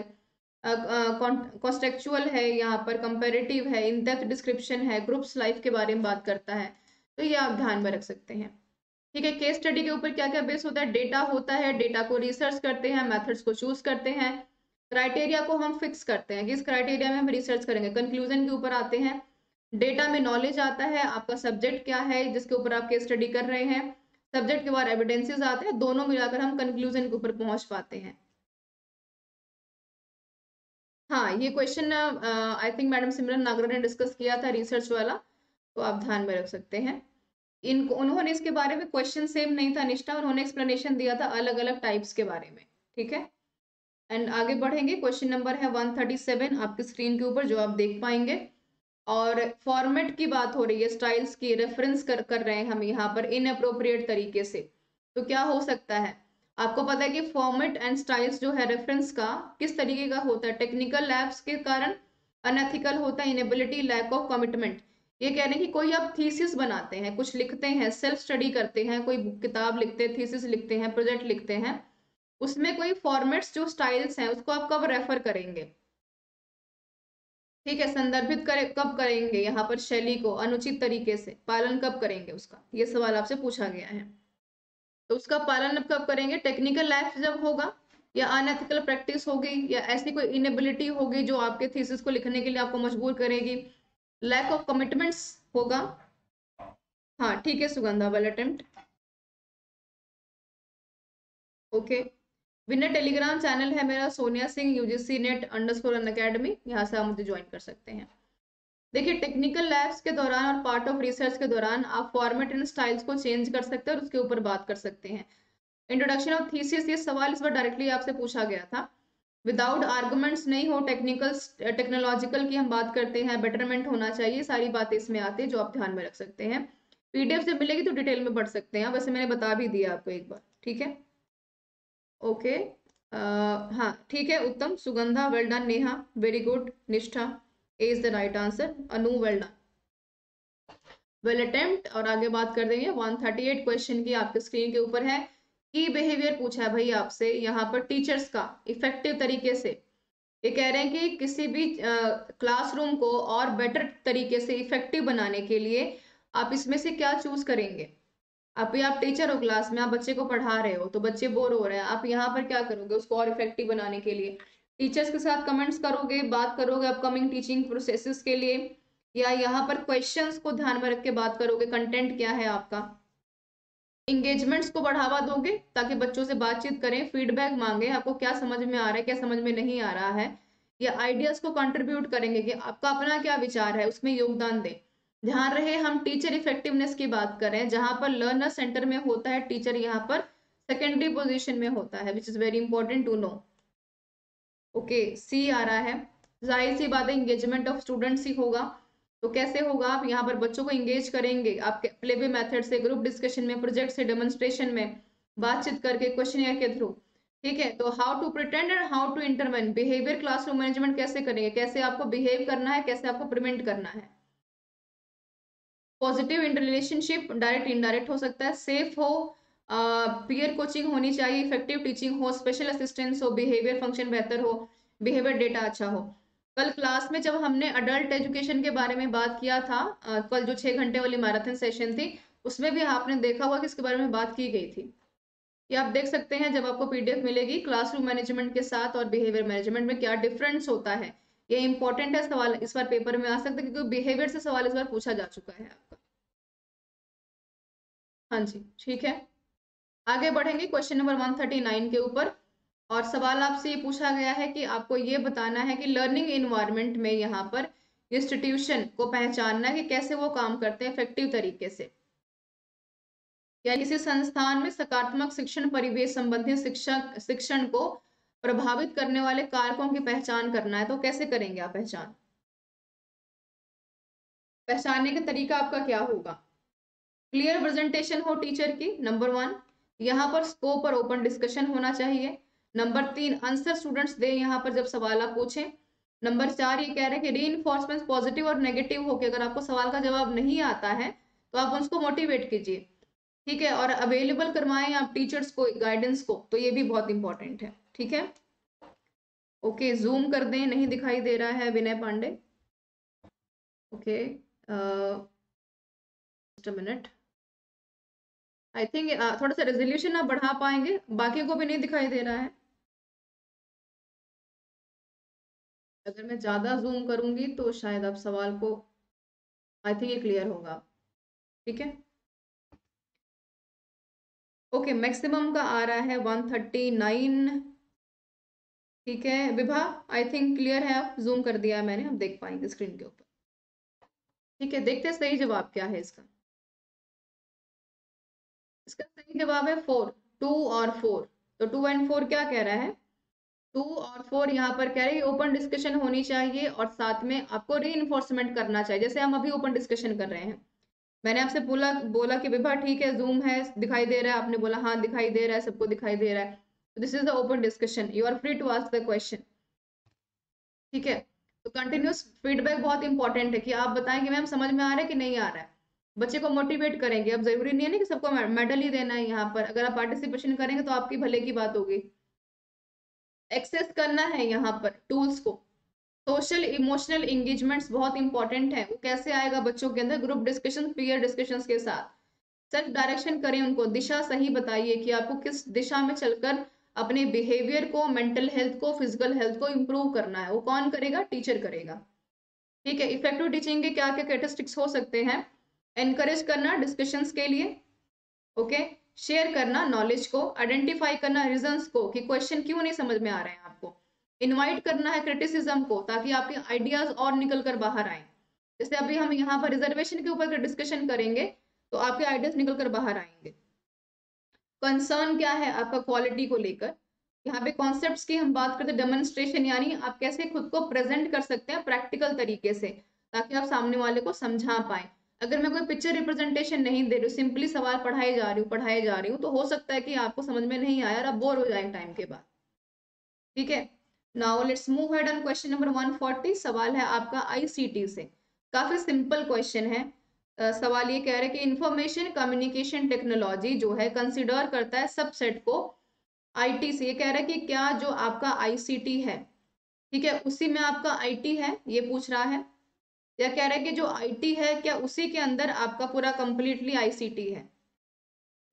कॉन्टेक्चुअल है, यहाँ पर कंपेरेटिव है, इन डेप्थ डिस्क्रिप्शन है, ग्रुप्स लाइफ के बारे में बात करता है। तो ये आप ध्यान में रख सकते हैं, ठीक है। केस स्टडी के ऊपर क्या क्या बेस होता है, डेटा होता है, डेटा को रिसर्च करते हैं, मेथड्स को चूज करते हैं, क्राइटेरिया को हम फिक्स करते हैं कि इस क्राइटेरिया में हम रिसर्च करेंगे, कंक्लूजन के ऊपर आते हैं, डेटा में नॉलेज आता है, आपका सब्जेक्ट क्या है जिसके ऊपर आप केस स्टडी कर रहे हैं, सब्जेक्ट के बाद एविडेंसेस आते हैं, दोनों मिलाकर हम कंक्लूजन के ऊपर पहुंच पाते हैं। हाँ, ये question I think madam Simran Nagra ने डिस्कस किया था, रिसर्च वाला, तो आप ध्यान में रख सकते हैं इनको। उन्होंने इसके बारे में क्वेश्चन सेम नहीं था निष्ठा, उन्होंने एक्सप्लेनेशन दिया था अलग अलग टाइप्स के बारे में, ठीक है। एंड आगे बढ़ेंगे, क्वेश्चन नंबर है एक सौ सैंतीस आपकी स्क्रीन के ऊपर, जो आप देख पाएंगे। और फॉर्मेट की बात हो रही है, स्टाइल्स की, रेफरेंस कर कर रहे हैं हम यहाँ पर इनअप्रोप्रिएट तरीके से, तो क्या हो सकता है। आपको पता है कि फॉर्मेट एंड स्टाइल्स जो है रेफरेंस का किस तरीके का होता है, टेक्निकल लैब्स के कारण अनएथिकल होता है, इनेबिलिटी, लैक ऑफ कमिटमेंट। ये कह रहे हैं कि कोई आप थीसिस बनाते हैं, कुछ लिखते हैं, सेल्फ स्टडी करते हैं, कोई किताब लिखते हैं, थीसिस लिखते हैं, प्रोजेक्ट लिखते हैं, उसमें कोई फॉर्मेट्स जो स्टाइल्स हैं उसको आप कब रेफर करेंगे, ठीक है, संदर्भित करे, कब करेंगे यहाँ पर शैली को, अनुचित तरीके से पालन कब करेंगे उसका, ये सवाल आपसे पूछा गया है। तो उसका पालन कब करेंगे, टेक्निकल लैप्स जब होगा, या अनएथिकल प्रैक्टिस होगी, या ऐसी कोई इनेबिलिटी होगी जो आपके थीसिस को लिखने के लिए आपको मजबूर करेगी, लैक ऑफ कमिटमेंट्स होगा। हाँ, ठीक है, सुगंधा वाला attempt, okay. Winner Telegram channel है मेरा, Sonia Singh UGC net underscore Unacademy, यहाँ से आप मुझे ज्वाइन कर सकते हैं। देखिए, टेक्निकल लैब्स के दौरान और पार्ट ऑफ रिसर्च के दौरान आप फॉर्मेट एंड स्टाइल्स को चेंज कर सकते हैं और उसके ऊपर बात कर सकते हैं। इंट्रोडक्शन ऑफ थीसिस, ये सवाल इस बार डायरेक्टली आपसे पूछा गया था। विदाउट आर्गूमेंट्स नहीं हो, टेक्निकल टेक्नोलॉजिकल की हम बात करते हैं, बेटरमेंट होना चाहिए, सारी बातें इसमें आती है जो आप ध्यान में रख सकते हैं। पीडीएफ जब मिलेगी तो डिटेल में पढ़ सकते हैं, वैसे मैंने बता भी दिया आपको एक बार, ठीक है, ओके okay. uh, हाँ, ठीक है, Uttam, Sugandha, well done, Neha, very good, Nishtha, A is the right answer, Anu, well done, well attempt. और आगे बात कर देंगे, एक सौ अड़तीस क्वेश्चन की आपके स्क्रीन के ऊपर है। की बिहेवियर पूछा है भाई आपसे यहाँ पर, टीचर्स का इफेक्टिव तरीके से, ये कह रहे हैं कि किसी भी क्लासरूम को और बेटर तरीके से इफेक्टिव बनाने के लिए आप इसमें से क्या चूज करेंगे। आप आप टीचर हो, क्लास में आप बच्चे को पढ़ा रहे हो तो बच्चे बोर हो रहे हैं, आप यहाँ पर क्या करोगे उसको और इफेक्टिव बनाने के लिए, टीचर्स के साथ कमेंट्स करोगे, बात करोगे अपकमिंग टीचिंग प्रोसेसेस के लिए, या यहाँ पर क्वेश्चंस को ध्यान में रख के बात करोगे, कंटेंट क्या है आपका, इंगेजमेंट्स को बढ़ावा दोगे ताकि बच्चों से बातचीत करें, फीडबैक मांगे, आपको क्या समझ में आ रहा है, क्या समझ में नहीं आ रहा है, या आइडियाज को कंट्रीब्यूट करेंगे कि आपका अपना क्या विचार है, उसमें योगदान दें। ध्यान रहे, हम टीचर इफेक्टिवनेस की बात करें, जहां पर लर्नर सेंटर में होता है टीचर, यहाँ पर सेकेंडरी पोजीशन में होता है, which is very important to know. Okay, C आ रहा है, जाहिर सी बात है इंगेजमेंट ऑफ स्टूडेंट्स ही होगा, तो कैसे होगा, आप यहाँ पर बच्चों को इंगेज करेंगे, आप प्लेवे मेथड से, ग्रुप डिस्कशन में, प्रोजेक्ट से, डेमोन्स्ट्रेशन में, बातचीत करके, क्वेश्चनर के थ्रू, ठीक है। तो how to pretend and how to intervene, behaviour classroom management कैसे करेंगे, कैसे आपको बिहेव करना है, कैसे आपको प्रिवेंट करना है। पॉजिटिव इंटररिलेशनशिप, डायरेक्ट इनडायरेक्ट हो सकता है, सेफ हो, पीयर कोचिंग होनी चाहिए, इफेक्टिव टीचिंग हो, स्पेशल असिस्टेंस हो, बिहेवियर फंक्शन बेहतर हो, बिहेवियर डेटा अच्छा हो। कल क्लास में जब हमने अडल्ट एजुकेशन के बारे में बात किया था, uh, कल जो छः घंटे वाली मैराथन सेशन थी, उसमें भी आपने देखा होगा कि इसके बारे में बात की गई थी। ये आप देख सकते हैं जब आपको पीडीएफ मिलेगी, क्लासरूम मैनेजमेंट के साथ और बिहेवियर मैनेजमेंट में क्या डिफरेंस होता है, ये इंपॉर्टेंट है, सवाल इस बार पेपर में आ सकता है क्योंकि बिहेवियर से सवाल इस बार पूछा जा चुका है आपका। हाँ जी, ठीक है, आगे बढ़ेंगे क्वेश्चन नंबर एक सौ उनतालीस के ऊपर। और सवाल आपसे ये पूछा गया है कि आपको ये बताना है कि लर्निंग एनवायरनमेंट में यहाँ पर इंस्टीट्यूशन को पहचानना है कि कैसे वो काम करते हैं इफेक्टिव तरीके से, या किसी संस्थान में सकारात्मक शिक्षण परिवेश संबंधी शिक्षक शिक्षण को प्रभावित करने वाले कारकों की पहचान करना है, तो कैसे करेंगे आप पहचान? पहचानने का तरीका आपका क्या होगा? क्लियर प्रेजेंटेशन हो टीचर की, नंबर वन। यहाँ पर स्कोप पर ओपन डिस्कशन होना चाहिए। नंबर तीन, आंसर स्टूडेंट्स दे यहाँ पर जब सवाल आप पूछें। नंबर चार, ये कह रहे हैं कि रीइंफोर्समेंट पॉजिटिव और नेगेटिव होकर अगर आपको सवाल का जवाब नहीं आता है तो आप उसको मोटिवेट कीजिए, ठीक है, और अवेलेबल करवाएं आप टीचर्स को गाइडेंस को, तो ये भी बहुत इंपॉर्टेंट है, ठीक है। ओके, जूम कर दें, नहीं दिखाई दे रहा है Vinay Pandey. Okay, just a minute, I think थोड़ा सा रेजोल्यूशन आप बढ़ा पाएंगे, बाकी को भी नहीं दिखाई दे रहा है। अगर मैं ज्यादा जूम करूंगी तो शायद आप सवाल को, आई थिंक ये क्लियर होगा, ठीक है। ओके, मैक्सिमम का आ रहा है वन थर्टी नाइन, ठीक है। विभा, आई थिंक क्लियर है, आप जूम कर दिया है मैंने, आप देख पाएंगे स्क्रीन के ऊपर, ठीक है। देखते हैं सही जवाब क्या है इसका। इसका सही जवाब है फोर, टू और फोर। तो टू एंड फोर क्या कह रहा है? टू और फोर यहाँ पर कह रहे हैं ओपन डिस्कशन होनी चाहिए और साथ में आपको रीइंफोर्समेंट करना चाहिए, जैसे हम अभी ओपन डिस्कशन कर रहे हैं। मैंने आपसे बोला बोला कि विभा ठीक है, जूम है, दिखाई दे रहा है, आपने बोला हाँ दिखाई दे रहा है, सबको दिखाई दे रहा है। This is the open discussion, you are free to ask the question, ठीक है। तो कंटिन्यूस फीडबैक बहुत इंपॉर्टेंट है कि आप बताएं कि मैम समझ में आ रहा है कि नहीं आ रहा है, बच्चे को मोटिवेट करेंगे। अब जरूरी नहीं है ना कि सबको मेडल ही देना है, यहाँ पर अगर आप पार्टिसिपेशन करेंगे तो आपकी भले की बात होगी। एक्सेस करना है यहाँ पर टूल्स को, सोशल इमोशनल एंगेजमेंट्स बहुत इंपॉर्टेंट है। वो कैसे आएगा बच्चों के अंदर? ग्रुप डिस्कशन, पीयर डिस्कशन के साथ। सेल्फ डायरेक्शन करें उनको, दिशा सही बताइए कि आपको किस दिशा में चलकर अपने बिहेवियर को, मेंटल हेल्थ को, फिजिकल हेल्थ को इम्प्रूव करना है। वो कौन करेगा? टीचर करेगा, ठीक है। इफेक्टिव टीचिंग के क्या क्या कैरेक्टरिस्टिक्स हो सकते हैं? एनकरेज करना डिस्कशंस के लिए, ओके, शेयर करना नॉलेज को, आइडेंटिफाई करना रीजंस को कि क्वेश्चन क्यों नहीं समझ में आ रहे हैं आपको, इन्वाइट करना है क्रिटिसिज्म को ताकि आपके आइडियाज और निकल कर बाहर आए। जैसे अभी हम यहाँ पर रिजर्वेशन के ऊपर डिस्कशन करेंगे तो आपके आइडियाज निकल कर बाहर आएंगे। कंसर्न क्या है आपका? क्वालिटी को लेकर। यहाँ पे कॉन्सेप्ट्स की हम बात करते हैं, डेमोन्स्ट्रेशन यानी आप कैसे खुद को प्रेजेंट कर सकते हैं प्रैक्टिकल तरीके से ताकि आप सामने वाले को समझा पाए। अगर मैं कोई पिक्चर रिप्रेजेंटेशन नहीं दे रही हूँ, सिंपली सवाल पढ़ाए जा रही हूँ पढ़ाए जा रही हूँ तो हो सकता है कि आपको समझ में नहीं आया और आप बोर हो जाए टाइम के बाद, ठीक है। Now let's move ahead on question number one forty. सवाल है आपका आईसीटी से, काफी सिंपल क्वेश्चन है। Uh, सवाल ये कह रहे हैं कि इंफॉर्मेशन कम्युनिकेशन टेक्नोलॉजी जो है कंसीडर करता है सबसेट को आईटी से। ये कह रहा है कि क्या जो आपका आईसीटी है, ठीक है, उसी में आपका आईटी है, ये पूछ रहा है। या कह रहा है कि जो आईटी है क्या उसी के अंदर आपका पूरा कंप्लीटली आईसीटी है,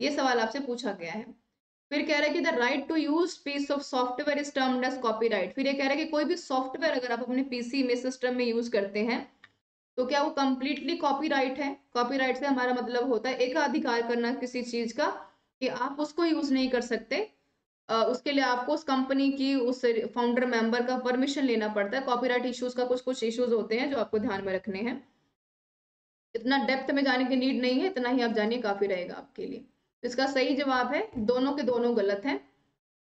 ये सवाल आपसे पूछा गया है। फिर कह रहा है कि the right to use piece of software is termed as copyright. फिर ये कह रहा है कि कोई भी सॉफ्टवेयर अगर आप अपने पीसी में, सिस्टम में यूज करते हैं तो क्या वो कम्प्लीटली कॉपीराइट है? कॉपीराइट से हमारा मतलब होता है एकाधिकार करना किसी चीज का, कि आप उसको यूज नहीं कर सकते। आ, उसके लिए आपको उस कंपनी की, उस फाउंडर मेंबर का परमिशन लेना पड़ता है। कॉपीराइट इश्यूज का कुछ कुछ इश्यूज होते हैं जो आपको ध्यान में रखने हैं। इतना डेप्थ में जाने की नीड नहीं है, इतना ही आप जानिए काफी रहेगा आपके लिए। तो इसका सही जवाब है दोनों के दोनों गलत है,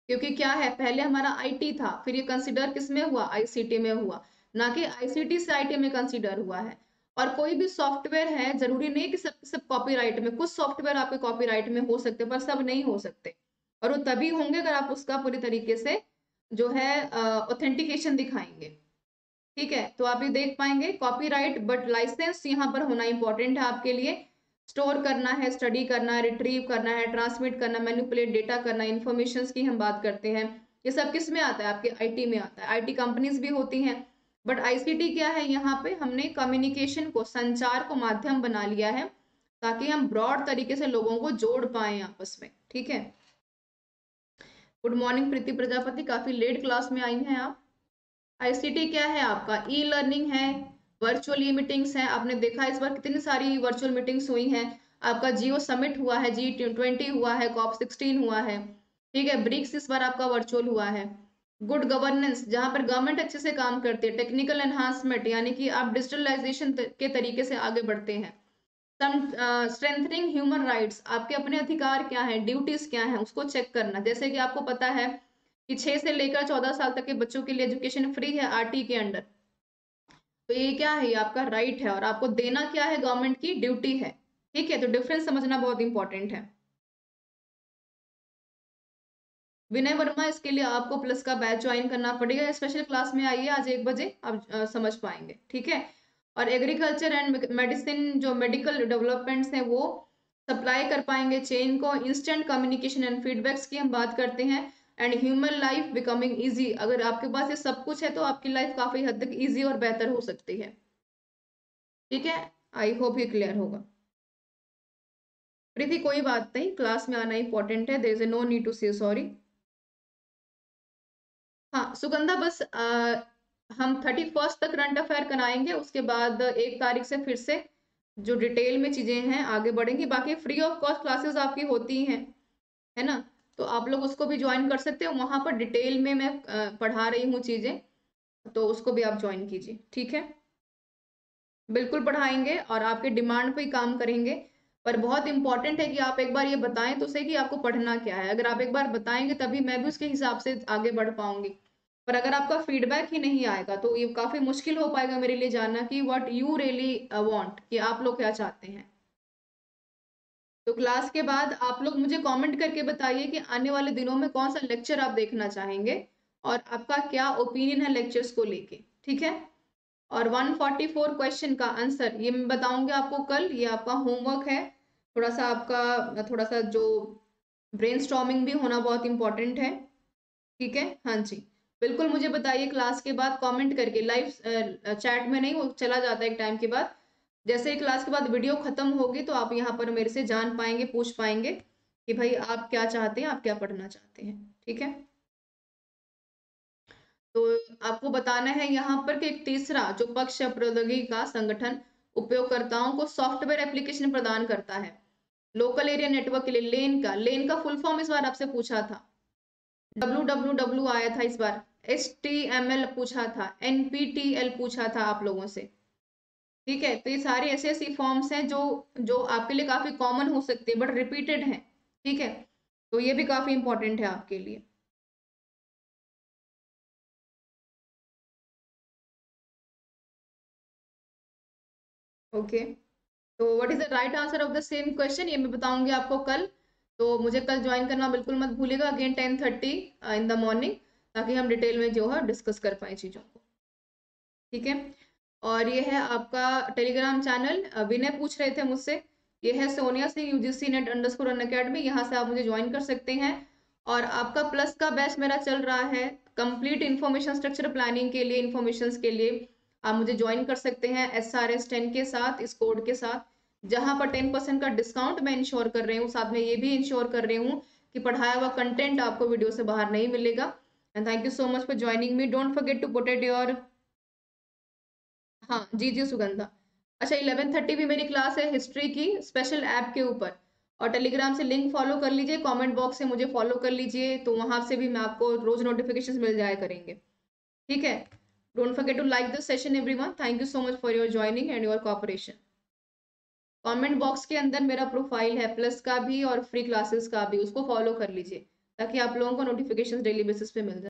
क्योंकि क्या है, पहले हमारा आईटी था, फिर ये कंसिडर किस में हुआ? आईसीटी में हुआ, ना कि आईसीटी से आईटी में कंसीडर हुआ है। और कोई भी सॉफ्टवेयर है, जरूरी नहीं कि सब सब कॉपीराइट में, कुछ सॉफ्टवेयर आपके कॉपीराइट में हो सकते पर सब नहीं हो सकते, और वो तभी होंगे अगर आप उसका पूरी तरीके से जो है ऑथेंटिकेशन दिखाएंगे, ठीक है। तो आप ये देख पाएंगे कॉपीराइट बट लाइसेंस यहाँ पर होना इंपॉर्टेंट है आपके लिए। स्टोर करना है, स्टडी करना है, रिट्रीव करना है, ट्रांसमिट करना, मैनिपुलेट डेटा करना, इन्फॉर्मेशन की हम बात करते हैं, ये सब किस में आता है? आपके आईटी में आता है। आईटी कंपनीज भी होती हैं, बट आईसीटी क्या है, यहाँ पे हमने कम्युनिकेशन को, संचार को माध्यम बना लिया है ताकि हम ब्रॉड तरीके से लोगों को जोड़ पाए आपस में, ठीक है। गुड मॉर्निंग प्रीति प्रजापति, काफी लेट क्लास में आई हैं आप। आईसीटी क्या है आपका? ई लर्निंग है, वर्चुअल ई मीटिंग्स है, आपने देखा इस बार कितनी सारी वर्चुअल मीटिंग्स हुई हैं। आपका जियो समिट हुआ है, जी ट्वेंटी हुआ है, कॉप सिक्सटीन हुआ है, ठीक है। ब्रिक्स इस बार आपका वर्चुअल हुआ है। गुड गवर्नेंस, जहां पर गवर्नमेंट अच्छे से काम करती है। टेक्निकल एनहांसमेंट यानी कि आप डिजिटलाइजेशन के तरीके से आगे बढ़ते हैं। स्ट्रेंथनिंग ह्यूमन राइट्स, आपके अपने अधिकार क्या हैं, ड्यूटीज क्या हैं, उसको चेक करना। जैसे कि आपको पता है कि छह से लेकर चौदह साल तक के बच्चों के लिए एजुकेशन फ्री है आरटी के अंडर। तो ये क्या है, ये आपका राइट है और आपको देना क्या है, गवर्नमेंट की ड्यूटी है। ठीक है, तो डिफरेंस समझना बहुत इंपॉर्टेंट है। विनय वर्मा, इसके लिए आपको प्लस का बैच ज्वाइन करना पड़ेगा, स्पेशल क्लास में आइए आज एक बजे, आप समझ पाएंगे। ठीक है, और एग्रीकल्चर एंड मेडिसिन जो मेडिकल डेवलपमेंट्स हैं वो सप्लाई कर पाएंगे चेन को। इंस्टेंट कम्युनिकेशन एंड फीडबैक्स की हम बात करते हैं, and human life becoming easy. अगर आपके पास ये सब कुछ है तो आपकी लाइफ काफी हद तक इजी और बेहतर हो सकती है। ठीक है, आई होप ये क्लियर होगा। प्रीति, कोई बात नहीं, क्लास में आना इंपॉर्टेंट है, there is no need to say sorry. हाँ सुगंधा, बस आ, हम थर्टी फर्स्ट तक करंट अफेयर कराएंगे, उसके बाद एक तारीख से फिर से जो डिटेल में चीजें हैं आगे बढ़ेंगी। बाकी फ्री ऑफ कॉस्ट क्लासेस आपकी होती हैं, है ना, तो आप लोग उसको भी ज्वाइन कर सकते हो। वहां पर डिटेल में मैं पढ़ा रही हूँ चीजें, तो उसको भी आप ज्वाइन कीजिए। ठीक है, बिल्कुल पढ़ाएंगे और आपके डिमांड पे ही काम करेंगे, पर बहुत इंपॉर्टेंट है कि आप एक बार ये बताएं तो सही कि आपको पढ़ना क्या है। अगर आप एक बार बताएंगे तभी मैं भी उसके हिसाब से आगे बढ़ पाऊंगी, पर अगर आपका फीडबैक ही नहीं आएगा तो ये काफी मुश्किल हो पाएगा मेरे लिए जानना कि व्हाट यू रियली वांट, कि आप लोग क्या चाहते हैं। तो क्लास के बाद आप लोग मुझे कमेंट करके बताइए कि आने वाले दिनों में कौन सा लेक्चर आप देखना चाहेंगे और आपका क्या ओपिनियन है लेक्चर्स को लेके। ठीक है, और एक सौ चौवालीस क्वेश्चन का आंसर ये मैं बताऊंगी आपको कल। ये आपका होमवर्क है, थोड़ा सा आपका थोड़ा सा जो ब्रेनस्टॉर्मिंग भी होना बहुत इंपॉर्टेंट है। ठीक है, हाँ जी बिल्कुल, मुझे बताइए क्लास के बाद कमेंट करके। लाइव चैट में नहीं, वो चला जाता है एक टाइम के बाद। जैसे ही क्लास के बाद वीडियो खत्म होगी तो आप यहाँ पर मेरे से जान पाएंगे, पूछ पाएंगे कि भाई आप क्या चाहते हैं, आप क्या पढ़ना चाहते हैं। ठीक है, तो आपको बताना है यहाँ पर कि एक तीसरा जो पक्ष प्रौद्योगिकी का संगठन उपयोगकर्ताओं को सॉफ्टवेयर एप्लीकेशन प्रदान करता है लोकल एरिया नेटवर्क के लिए। लेन का लेन का फुल फॉर्म इस बार आपसे पूछा था, डब्ल्यू डब्ल्यू डब्ल्यू आया था इस बार, एच टी एम एल पूछा था, एन पी टी एल पूछा था आप लोगों से। ठीक है, तो ये सारे ऐसे ऐसी फॉर्म्स हैं जो जो आपके लिए काफी कॉमन हो सकते हैं बट रिपीटेड हैं। ठीक है, तो ये भी काफी इंपॉर्टेंट है आपके लिए। ओके, तो what is the right answer of the same question ये मैं बताऊंगी आपको कल। तो मुझे कल ज्वाइन करना बिल्कुल मत भूलिएगा, again ten thirty in the morning, ताकि हम डिटेल में जो है डिस्कस कर पाए चीज़ों को। ठीक है, और ये है आपका टेलीग्राम चैनल। विनय पूछ रहे थे मुझसे, ये है Sonia Singh UGC net underscore Unacademy, यहाँ से आप मुझे ज्वाइन कर सकते हैं। और आपका प्लस का बैच मेरा चल रहा है कंप्लीट इन्फॉर्मेशन स्ट्रक्चर प्लानिंग के लिए, इन्फॉर्मेशन के लिए आप मुझे ज्वाइन कर सकते हैं एस आर एस टेन के साथ, इस कोड के साथ, जहां पर टेन परसेंट का डिस्काउंट मैं इंश्योर कर रही हूँ। साथ में ये भी इंश्योर कर रही हूँ कि पढ़ाया हुआ कंटेंट आपको वीडियो से बाहर नहीं मिलेगा। And thank you so much for joining me, don't forget to put it your. हाँ जी जी सुगंधा, अच्छा इलेवन थर्टी भी मेरी क्लास है हिस्ट्री की स्पेशल ऐप के ऊपर, और टेलीग्राम से लिंक फॉलो कर लीजिए, कमेंट बॉक्स से मुझे फॉलो कर लीजिए, तो वहां से भी मैं आपको रोज नोटिफिकेशन मिल जाया करेंगे। ठीक है, don't forget to like this session everyone, thank you so much for your joining and your cooperation. Comment box के अंदर मेरा प्रोफाइल है प्लस का भी और फ्री क्लासेस का भी, उसको फॉलो कर लीजिए ताकि आप लोगों को नोटिफिकेशंस डेली बेसिस पे मिल जाए।